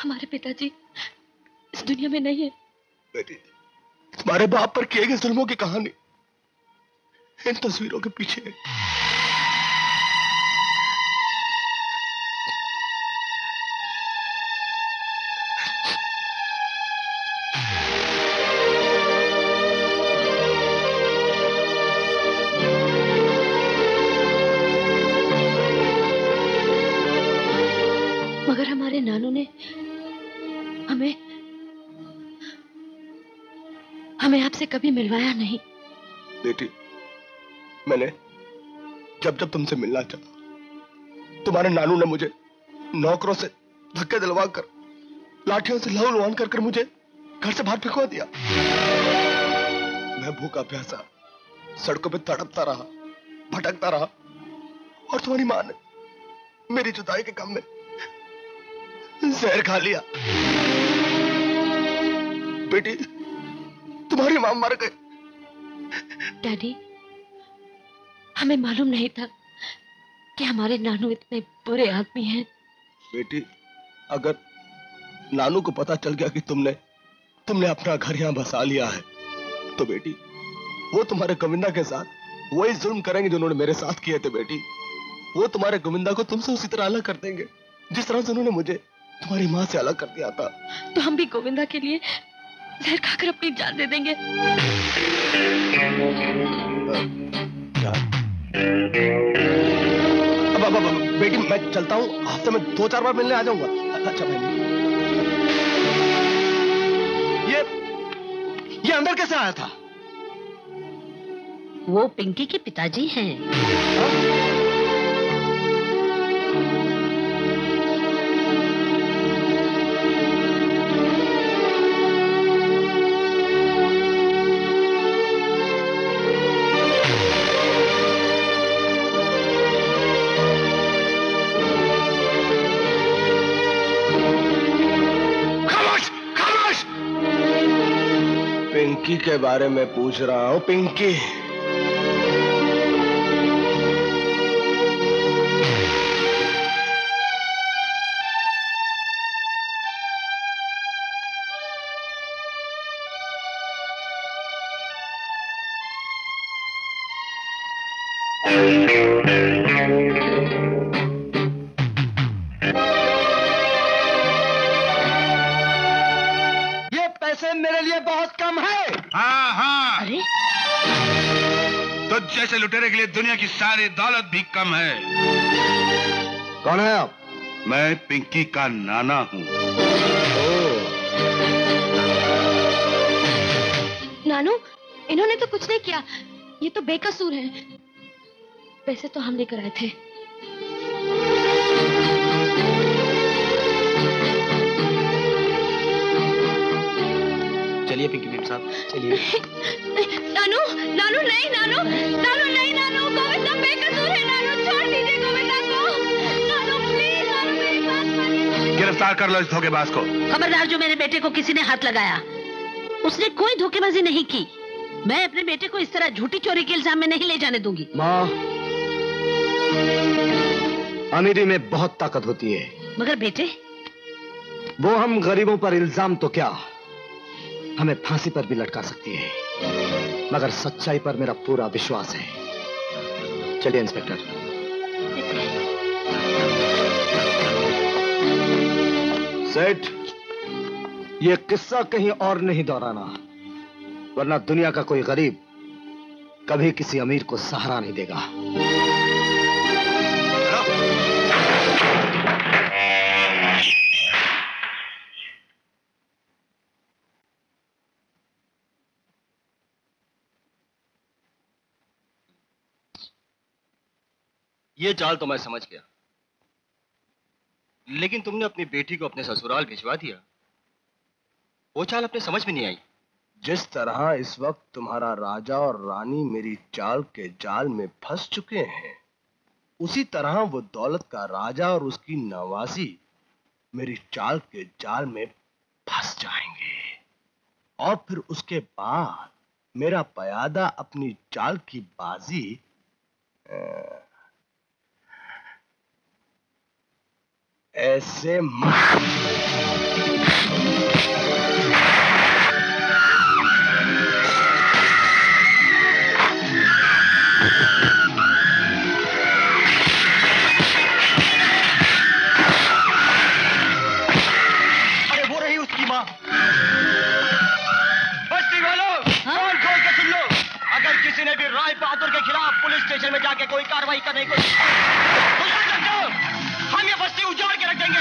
हमारे पिताजी इस दुनिया में नहीं है। बेटी, तुम्हारे बाप पर किए गए जुल्मों की कहानी इन तस्वीरों के पीछे है। मगर हमारे नानू ने हमें हमें आपसे कभी मिलवाया नहीं। बेटी, मैंने जब जब तुमसे मिलना चाहा, तुम्हारे नानू ने मुझे नौकरों से धक्के दिलवा कर, लाठियों से लहू लुहान कर कर मुझे घर से बाहर फेंकवा दिया। मैं भूखा प्यासा सड़कों पे तड़पता रहा, भटकता रहा, और तुम्हारी मां ने मेरी जुदाई के काम में जहर खा लिया। बेटी, तुम्हारी मां मर गई। डैडी, हमें मालूम नहीं था कि हमारे नानू इतने बुरे आदमी हैं। बेटी, अगर नानू को पता चल गया कि तुमने तुमने अपना घर यहाँ बसा लिया है, तो बेटी वो तुम्हारे गोविंदा के साथ वही जुल्म करेंगे जो उन्होंने मेरे साथ किए थे। बेटी, वो तुम्हारे गोविंदा को तुमसे उसी तरह अलग कर देंगे जिस तरह से उन्होंने मुझे तुम्हारी माँ से अलग कर दिया था। तो हम भी गोविंदा के लिए जहर खाकर अपनी जान दे देंगे। अब अब अब बेटी, मैं चलता हूँ, हफ्ते में दो चार बार मिलने आ जाऊंगा। अच्छा भाई। अंदर कैसे आया था? वो पिंकी के पिताजी हैं। पिंकी के बारे में पूछ रहा हूं। पिंकी ऐसे लुटेरे के लिए दुनिया की सारी दौलत भी कम है। कौन है आप? मैं पिंकी का नाना हूँ। नानू, इन्होंने तो कुछ नहीं किया, ये तो बेकसूर हैं। पैसे तो हम लेकर आए थे। चलिए पिंकी बीबी साहब, चलिए। नानू, नानू नहीं, नानू, नानू नहीं, नानू, गोविंदा बेकसूर है, नानू, छोड़ दीजिए गोविंदा को, नानू, प्लीज, नानू, मेरी बात मानिए। गिरफ्तार कर लो इस धोखेबाज को। खबरदार, जो मेरे बेटे को किसी ने हाथ लगाया, उसने कोई धोखेबाजी नहीं की। मैं अपने बेटे को इस तरह झूठी चोरी के इल्जाम में नहीं ले जाने दूंगी। माँ, अमीरी में बहुत ताकत होती है, मगर बेटे, वो हम गरीबों पर इल्जाम तो क्या, हमें फांसी पर भी लटका सकती है, मगर सच्चाई पर मेरा पूरा विश्वास है। चलिए इंस्पेक्टर। सेठ, ये किस्सा कहीं और नहीं दोहराना, वरना दुनिया का कोई गरीब कभी किसी अमीर को सहारा नहीं देगा। ये चाल तो मैं समझ गया, लेकिन तुमने अपनी बेटी को अपने ससुराल भिजवा दिया, वो चाल अपने समझ में नहीं आई। जिस तरह इस वक्त तुम्हारा राजा और रानी मेरी चाल के जाल में फंस चुके हैं, उसी तरह वो दौलत का राजा और उसकी नवासी मेरी चाल के जाल में फंस जाएंगे, और फिर उसके बाद मेरा प्यादा अपनी चाल की बाजी ए... ऐसे मार। अरे वो रही उसकी माँ। बस्ती वालों, फोन खोल के सुन लो, अगर किसी ने भी राय बहादुर के खिलाफ पुलिस स्टेशन में जाके कोई कार्रवाई करने को हम ये बस्ती उजाड़ के रख देंगे।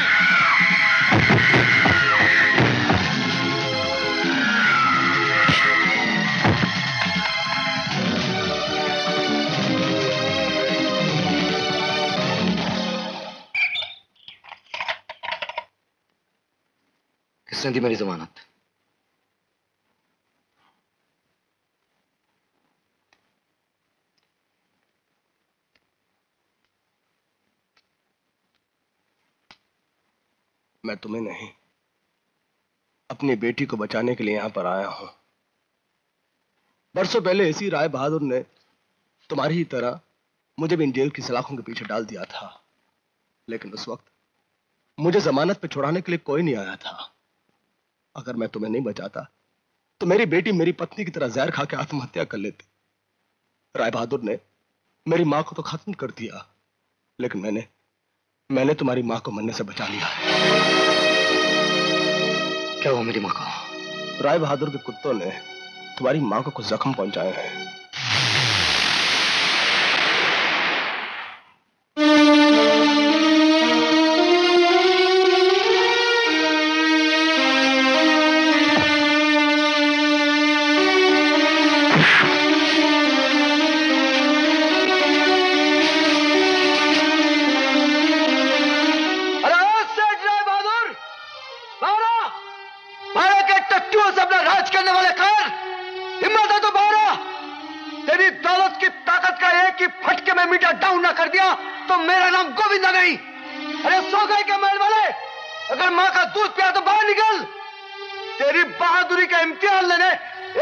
किसने दी मेरी जमानत? मैं तुम्हें नहीं, अपनी बेटी को बचाने के लिए यहां पर आया हूं। बरसों पहले इसी राय बहादुर ने तुम्हारी ही तरह मुझे भी इन जेल की सलाखों के पीछे डाल दिया था, लेकिन उस वक्त मुझे जमानत पे छुड़ाने के लिए कोई नहीं आया था। अगर मैं तुम्हें नहीं बचाता तो मेरी बेटी मेरी पत्नी की तरह जहर खा के आत्महत्या कर लेती। राय बहादुर ने मेरी मां को तो खत्म कर दिया, लेकिन मैंने मैंने तुम्हारी माँ को मरने से बचा लिया। क्या हुआ मेरी माँ को? राय बहादुर के कुत्तों ने तुम्हारी माँ को कुछ जख्म पहुंचाए हैं। मीटर डाउन ना कर दिया तो मेरा नाम गोविंदा नहीं। अरे सो गए क्या महल वाले, अगर माँ का दूध पिया तो बाहर निकल। तेरी बहादुरी का इम्तिहान लेने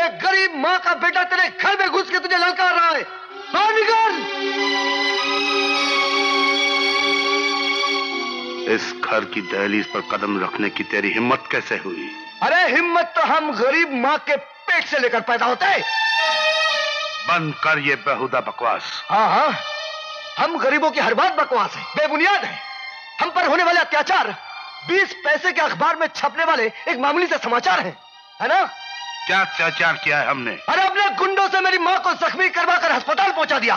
एक गरीब माँ का बेटा तेरे घर में घुस के तुझे ललकार रहा है, बाहर निकल। इस घर की दहलीज पर कदम रखने की तेरी हिम्मत कैसे हुई? अरे हिम्मत तो हम गरीब माँ के पेट से लेकर पैदा होता है। बंद कर ये बेहुदा बकवास। हाँ हाँ, हम गरीबों की हर बात बकवास है, बेबुनियाद है। हम पर होने वाले अत्याचार बीस पैसे के अखबार में छपने वाले एक मामूली से समाचार है, है ना? क्या अत्याचार किया है हमने? अरे अपने गुंडों से मेरी माँ को जख्मी करवा कर अस्पताल पहुंचा दिया।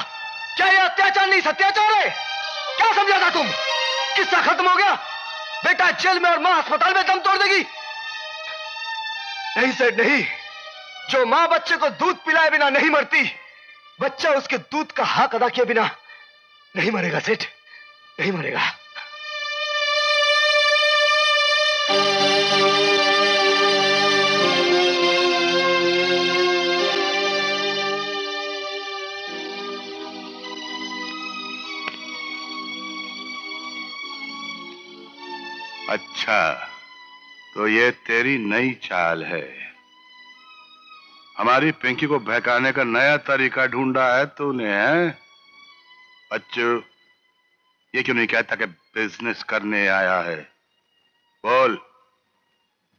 क्या ये अत्याचार नहीं सत्याचार है? क्या समझा था तुम? किस्सा खत्म हो गया, बेटा जेल में और माँ अस्पताल में दम तोड़ देगी। नहीं सेठ नहीं, जो माँ बच्चे को दूध पिलाए बिना नहीं मरती, बच्चा उसके दूध का हक अदा किए बिना नहीं मरेगा सेठ, नहीं मरेगा। अच्छा, तो ये तेरी नई चाल है, हमारी पिंकी को बहकाने का नया तरीका ढूंढा है तूने, है? बच्चू, ये क्यों नहीं कहता कि बिजनेस करने आया है? बोल,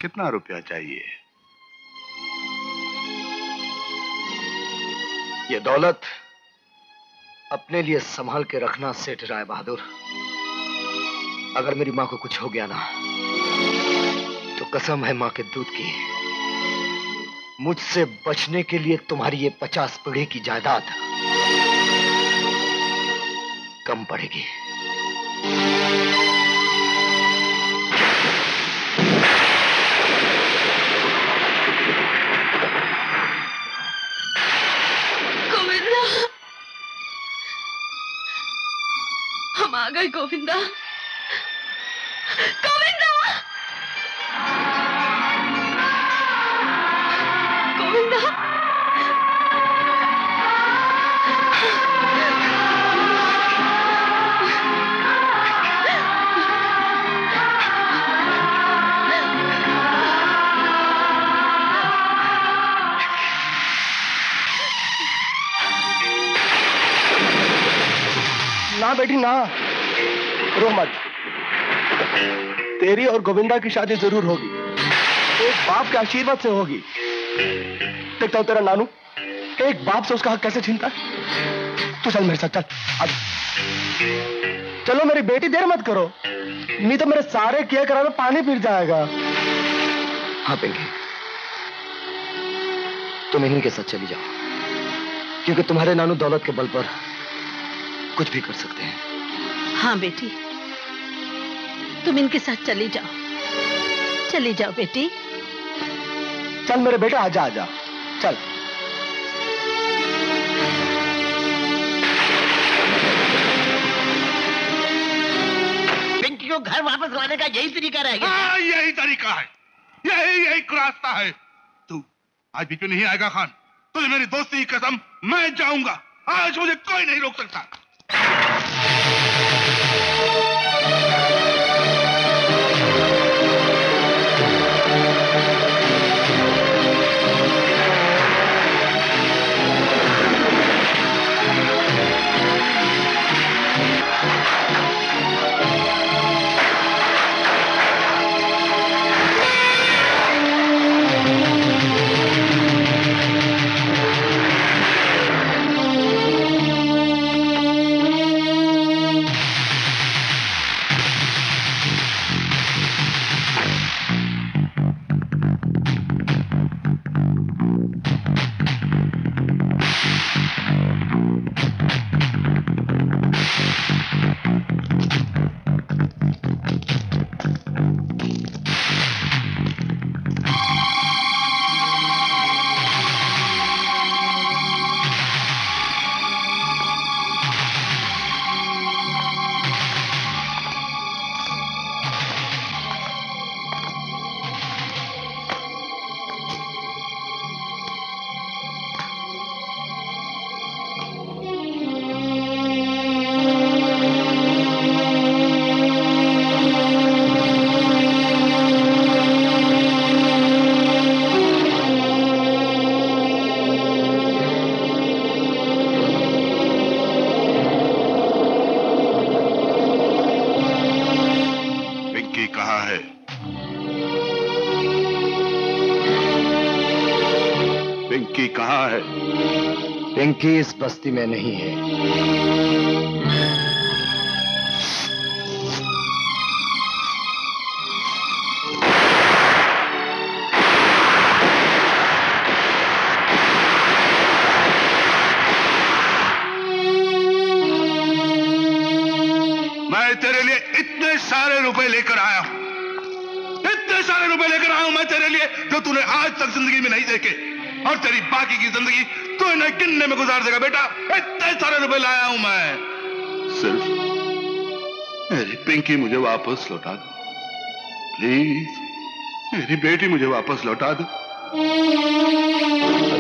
कितना रुपया चाहिए? ये दौलत अपने लिए संभाल के रखना सेठ राय बहादुर। अगर मेरी माँ को कुछ हो गया ना, तो कसम है माँ के दूध की, मुझसे बचने के लिए तुम्हारी ये पचास पीढ़ी की जायदाद कम पड़ेगी। गोविंदा, हम आ गए गोविंदा। ना बेटी ना, रो मत। तेरी और गोविंदा की शादी जरूर होगी, एक बाप के आशीर्वाद से होगी। देखता हूं तेरा नानू एक बाप से उसका हक कैसे छीनता है। तू चल मेरे साथ, चल अब। चलो मेरी बेटी, देर मत करो, नहीं तो मेरे सारे किया करा में पानी फिर जाएगा। हाँ पिंकी, तुम इन्हीं के साथ चली जाओ, क्योंकि तुम्हारे नानू दौलत के बल पर कुछ भी कर सकते हैं। हाँ बेटी, तुम इनके साथ चली जाओ, चली जाओ बेटी। चल मेरे बेटा, आजा आजा, चल। पिंकी को घर वापस लाने का यही तरीका रहेगा। हाँ, यही तरीका है, यही यही रास्ता है। तू आज बीच में नहीं आएगा खान, तुझे मेरी दोस्ती की कसम, मैं जाऊंगा। आज मुझे कोई नहीं रोक सकता। रहा है। पिंकी कहाँ है? पिंकी इस बस्ती में नहीं है। सारे रुपए लेकर आया हूं, इतने सारे रुपए लेकर आया हूं मैं तेरे लिए जो तूने आज तक जिंदगी में नहीं देखे, और तेरी बाकी की जिंदगी तू इन्हें गिनने में गुजार देगा बेटा। इतने सारे रुपए लाया हूं मैं। सिर्फ मेरी पिंकी मुझे वापस लौटा दो प्लीज, मेरी बेटी मुझे वापस लौटा दो।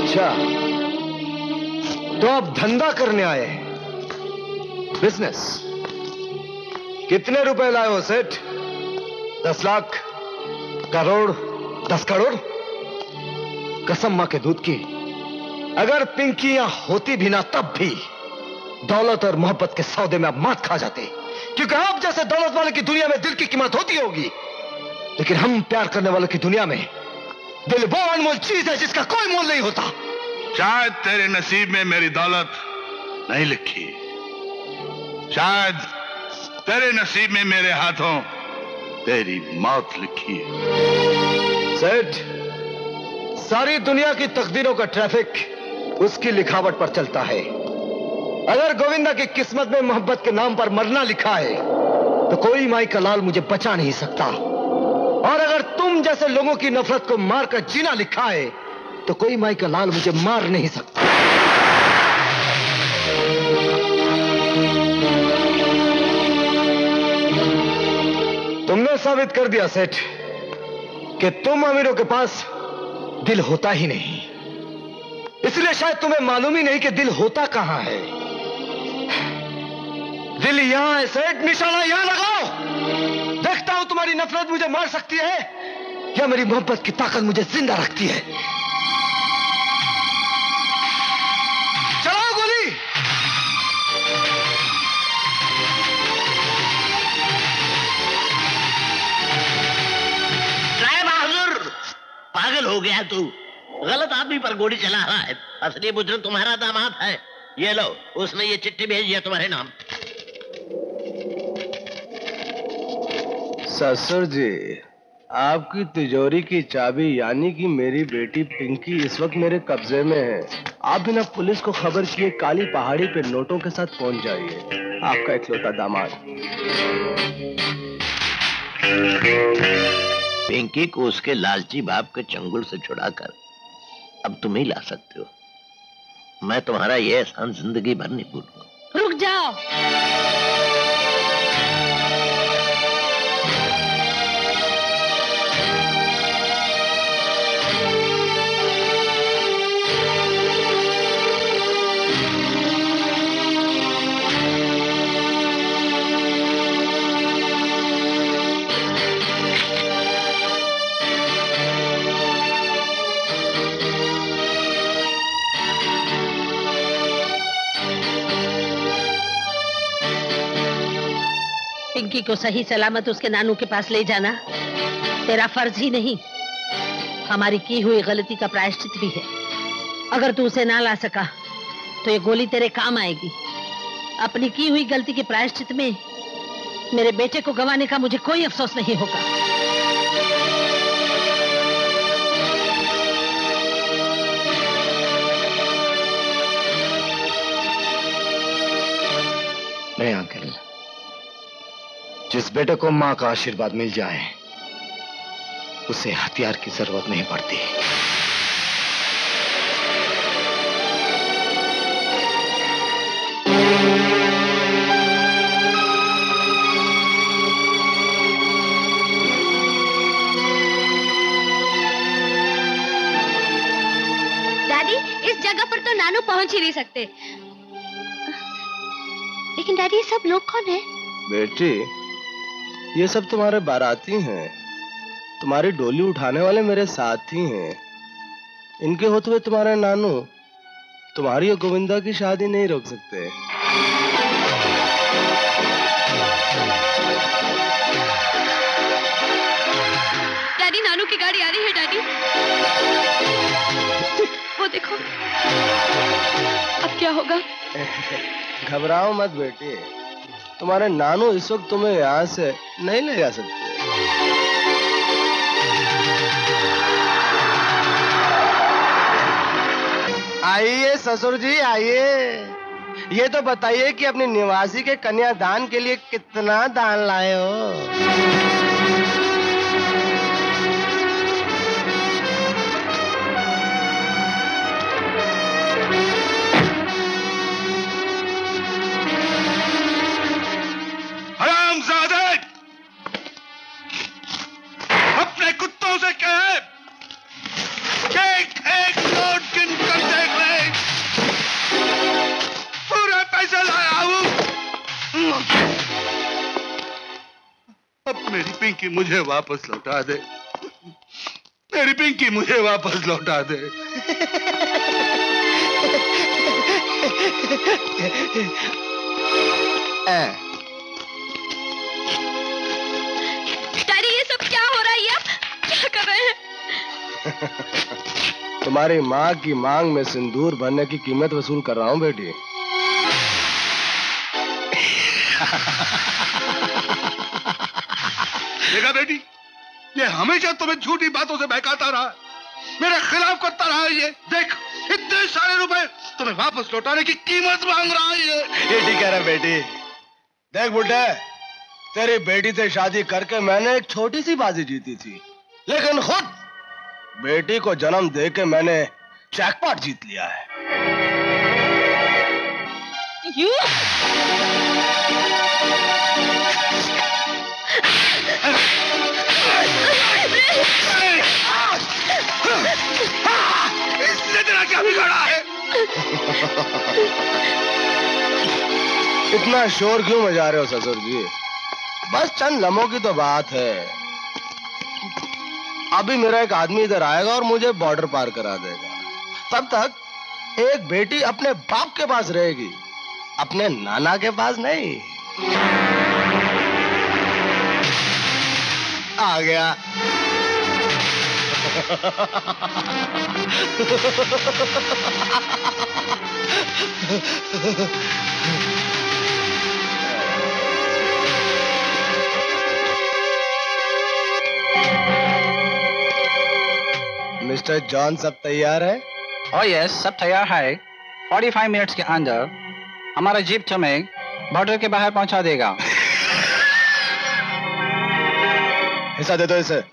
अच्छा तो आप धंधा करने आए हैं, बिजनेस। कितने रुपए लाए हो सेठ? दस लाख? करोड़? दस करोड़? कसम मां के दूध की, अगर पिंकी यहां होती भी ना तब भी दौलत और मोहब्बत के सौदे में आप मात खा जाते, क्योंकि आप जैसे दौलत वाले की दुनिया में दिल की कीमत होती होगी, लेकिन हम प्यार करने वालों की दुनिया में दिल वो अनमोल चीज है जिसका कोई मोल नहीं होता। शायद तेरे नसीब में मेरी दौलत नहीं लिखी, शायद तेरे नसीब में मेरे हाथों तेरी मौत लिखी है। सेठ, सारी दुनिया की तकदीरों का ट्रैफिक उसकी लिखावट पर चलता है। अगर गोविंदा की किस्मत में मोहब्बत के नाम पर मरना लिखा है तो कोई माई का लाल मुझे बचा नहीं सकता, और अगर तुम जैसे लोगों की नफरत को मारकर जीना लिखा है तो कोई माई का लाल मुझे मार नहीं सकता। तुमने साबित कर दिया सेठ कि तुम अमीरों के पास दिल होता ही नहीं, इसलिए शायद तुम्हें मालूम ही नहीं कि दिल होता कहां है। दिल यहां है सेठ, निशाना यहां लगाओ, देखता हूं तुम्हारी नफरत मुझे मार सकती है या मेरी मोहब्बत की ताकत मुझे जिंदा रखती है। चलाओ गोली। पागल हो गया तू, गलत आदमी पर गोली चला रहा है। असली मुजरिम तुम्हारा दामाद है। ये लो, उसने ये चिट्ठी भेजी है तुम्हारे नाम। ससुर जी, आपकी तिजोरी की चाबी यानी कि मेरी बेटी पिंकी इस वक्त मेरे कब्जे में है। आप बिना पुलिस को खबर किए काली पहाड़ी पे नोटों के साथ पहुंच जाइए। आपका इकलौता दामाद। पिंकी को उसके लालची बाप के चंगुल से छुड़ाकर अब तुम ही ला सकते हो। मैं तुम्हारा यह एहसान जिंदगी भर नहीं भूलूंगा। रुक जाओ, पिंकी को सही सलामत उसके नानू के पास ले जाना तेरा फर्ज ही नहीं, हमारी की हुई गलती का प्रायश्चित भी है। अगर तू उसे ना ला सका तो ये गोली तेरे काम आएगी। अपनी की हुई गलती के प्रायश्चित में मेरे बेटे को गंवाने का मुझे कोई अफसोस नहीं होगा। नहीं अंकल, जिस बेटे को मां का आशीर्वाद मिल जाए उसे हथियार की जरूरत नहीं पड़ती। दादी, इस जगह पर तो नानू पहुंच ही नहीं सकते। लेकिन दादी, सब लोग कौन है? बेटी, ये सब तुम्हारे बाराती हैं, तुम्हारी डोली उठाने वाले मेरे साथी हैं। इनके होते हुए तुम्हारा नानू तुम्हारी और गोविंदा की शादी नहीं रोक सकते। घबराओ मत बेटे, तुम्हारे नानू इस वक्त तुम्हें यहाँ से नहीं ले जा सकते। आइए ससुर जी आइए, ये तो बताइए कि अपनी निवासी के कन्यादान के लिए कितना दान लाए हो? हरामजादे, अपने कुत्तों से कहे एक एक नोट गिनकर देख ले। पूरा पैसा लाया हूं। अब मेरी पिंकी मुझे वापस लौटा दे, मेरी पिंकी मुझे वापस लौटा दे। डैडी ये सब क्या हो रहा है? अब क्या कर रहे हैं? तुम्हारी माँ की मांग में सिंदूर भरने की कीमत वसूल कर रहा हूँ बेटी। देखा बेटी, ये हमेशा तुम्हें झूठी बातों से बहकाता रहा, मेरे खिलाफ करता रहा है। ये देख, इतने सारे रुपए तुम्हें वापस लौटाने की कीमत मांग रहा है। ये ये ठीक कह रहा बेटी। देख बुड्ढे, तेरी बेटी से शादी करके मैंने एक छोटी सी बाजी जीती थी, लेकिन खुद बेटी को जन्म दे के मैंने चैकपॉट जीत लिया है। यू इससे तेरा क्या बिगड़ा है? इतना शोर क्यों मचा रहे हो ससुर जी? बस चंद लम्हों की तो बात है। अभी मेरा एक आदमी इधर आएगा और मुझे बॉर्डर पार करा देगा। तब तक एक बेटी अपने बाप के पास रहेगी, अपने नाना के पास नहीं। आ गया। मिस्टर जॉन सब तैयार है? ओह यस, सब तैयार है। पैंतालीस मिनट्स के अंदर हमारा जीप तुम्हें बॉर्डर के बाहर पहुंचा देगा। हिस्सा दे दो इसे।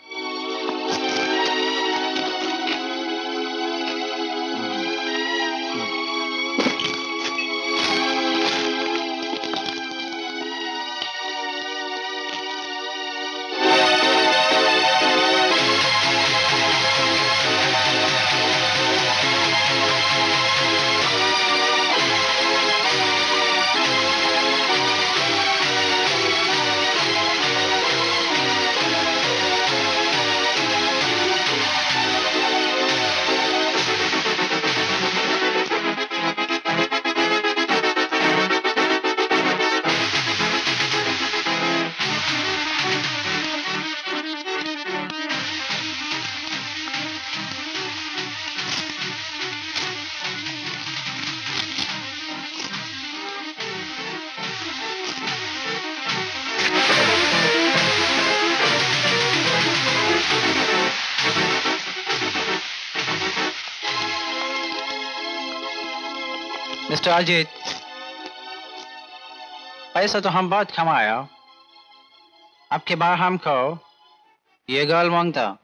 अजीत, पैसा तो हम बहुत कमाया, अब के बाद हमको ये गर्ल मांगता।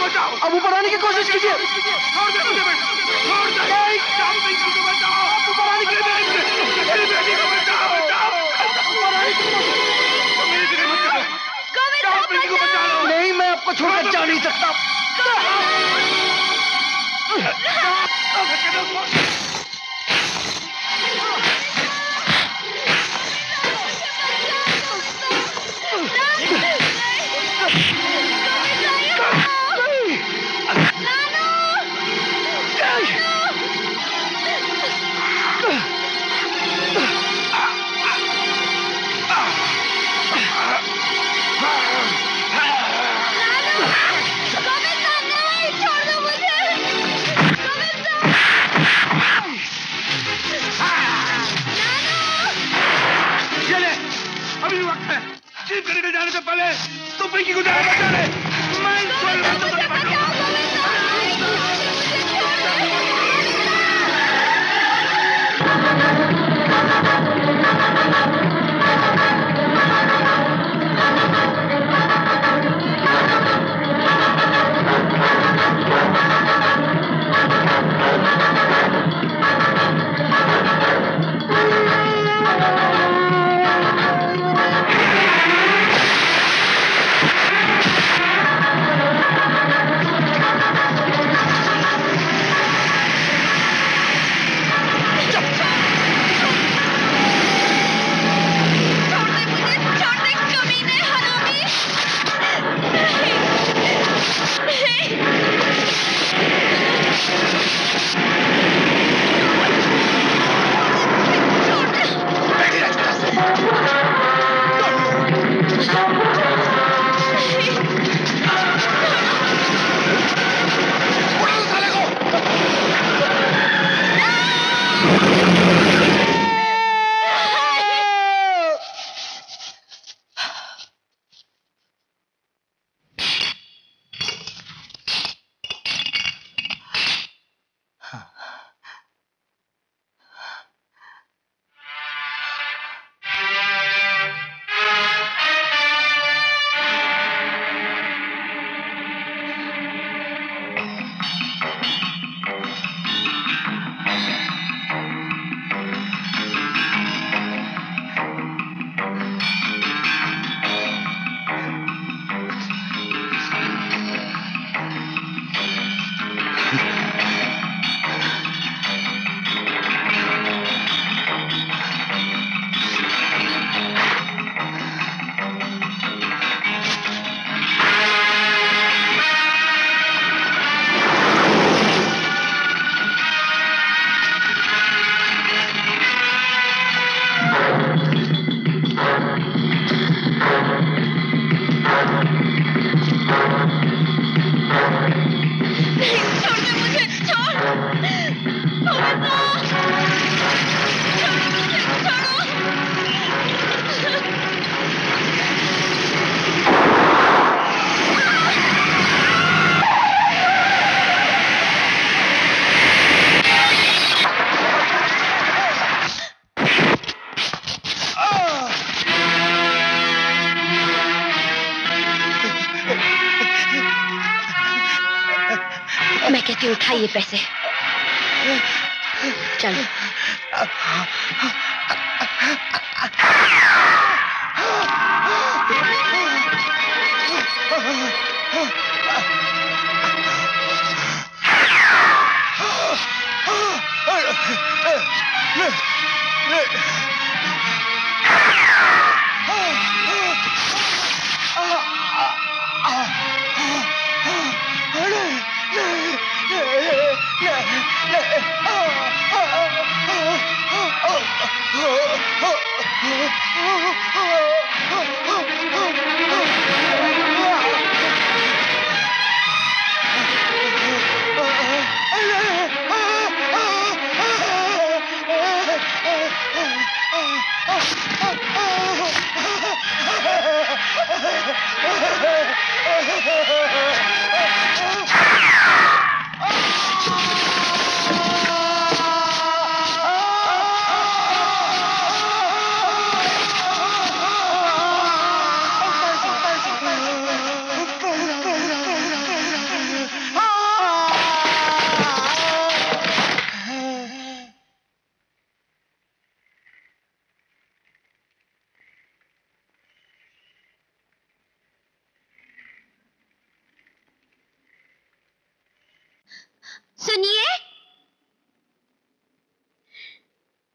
बचाओ। अब ऊपर आने की कोशिश कीजिए। छोड़ दे मुझे बेटा, छोड़ दे। पिंकी को बचाओ, ऊपर आने की मेरी बेटी को बचाओ, बचाओ। पिंकी को बचा लो। नहीं, मैं आपको छोड़कर जा नहीं सकता। जाने से पहले तो पिंकी को जाने बचा ले। मैं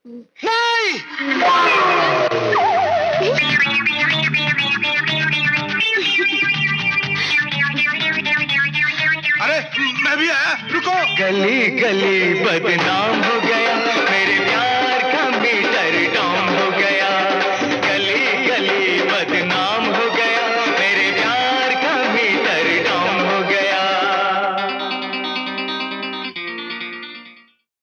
नहीं। अरे मैं भी आया, रुको। गली गली बदनाम हो गया मेरे प्यार।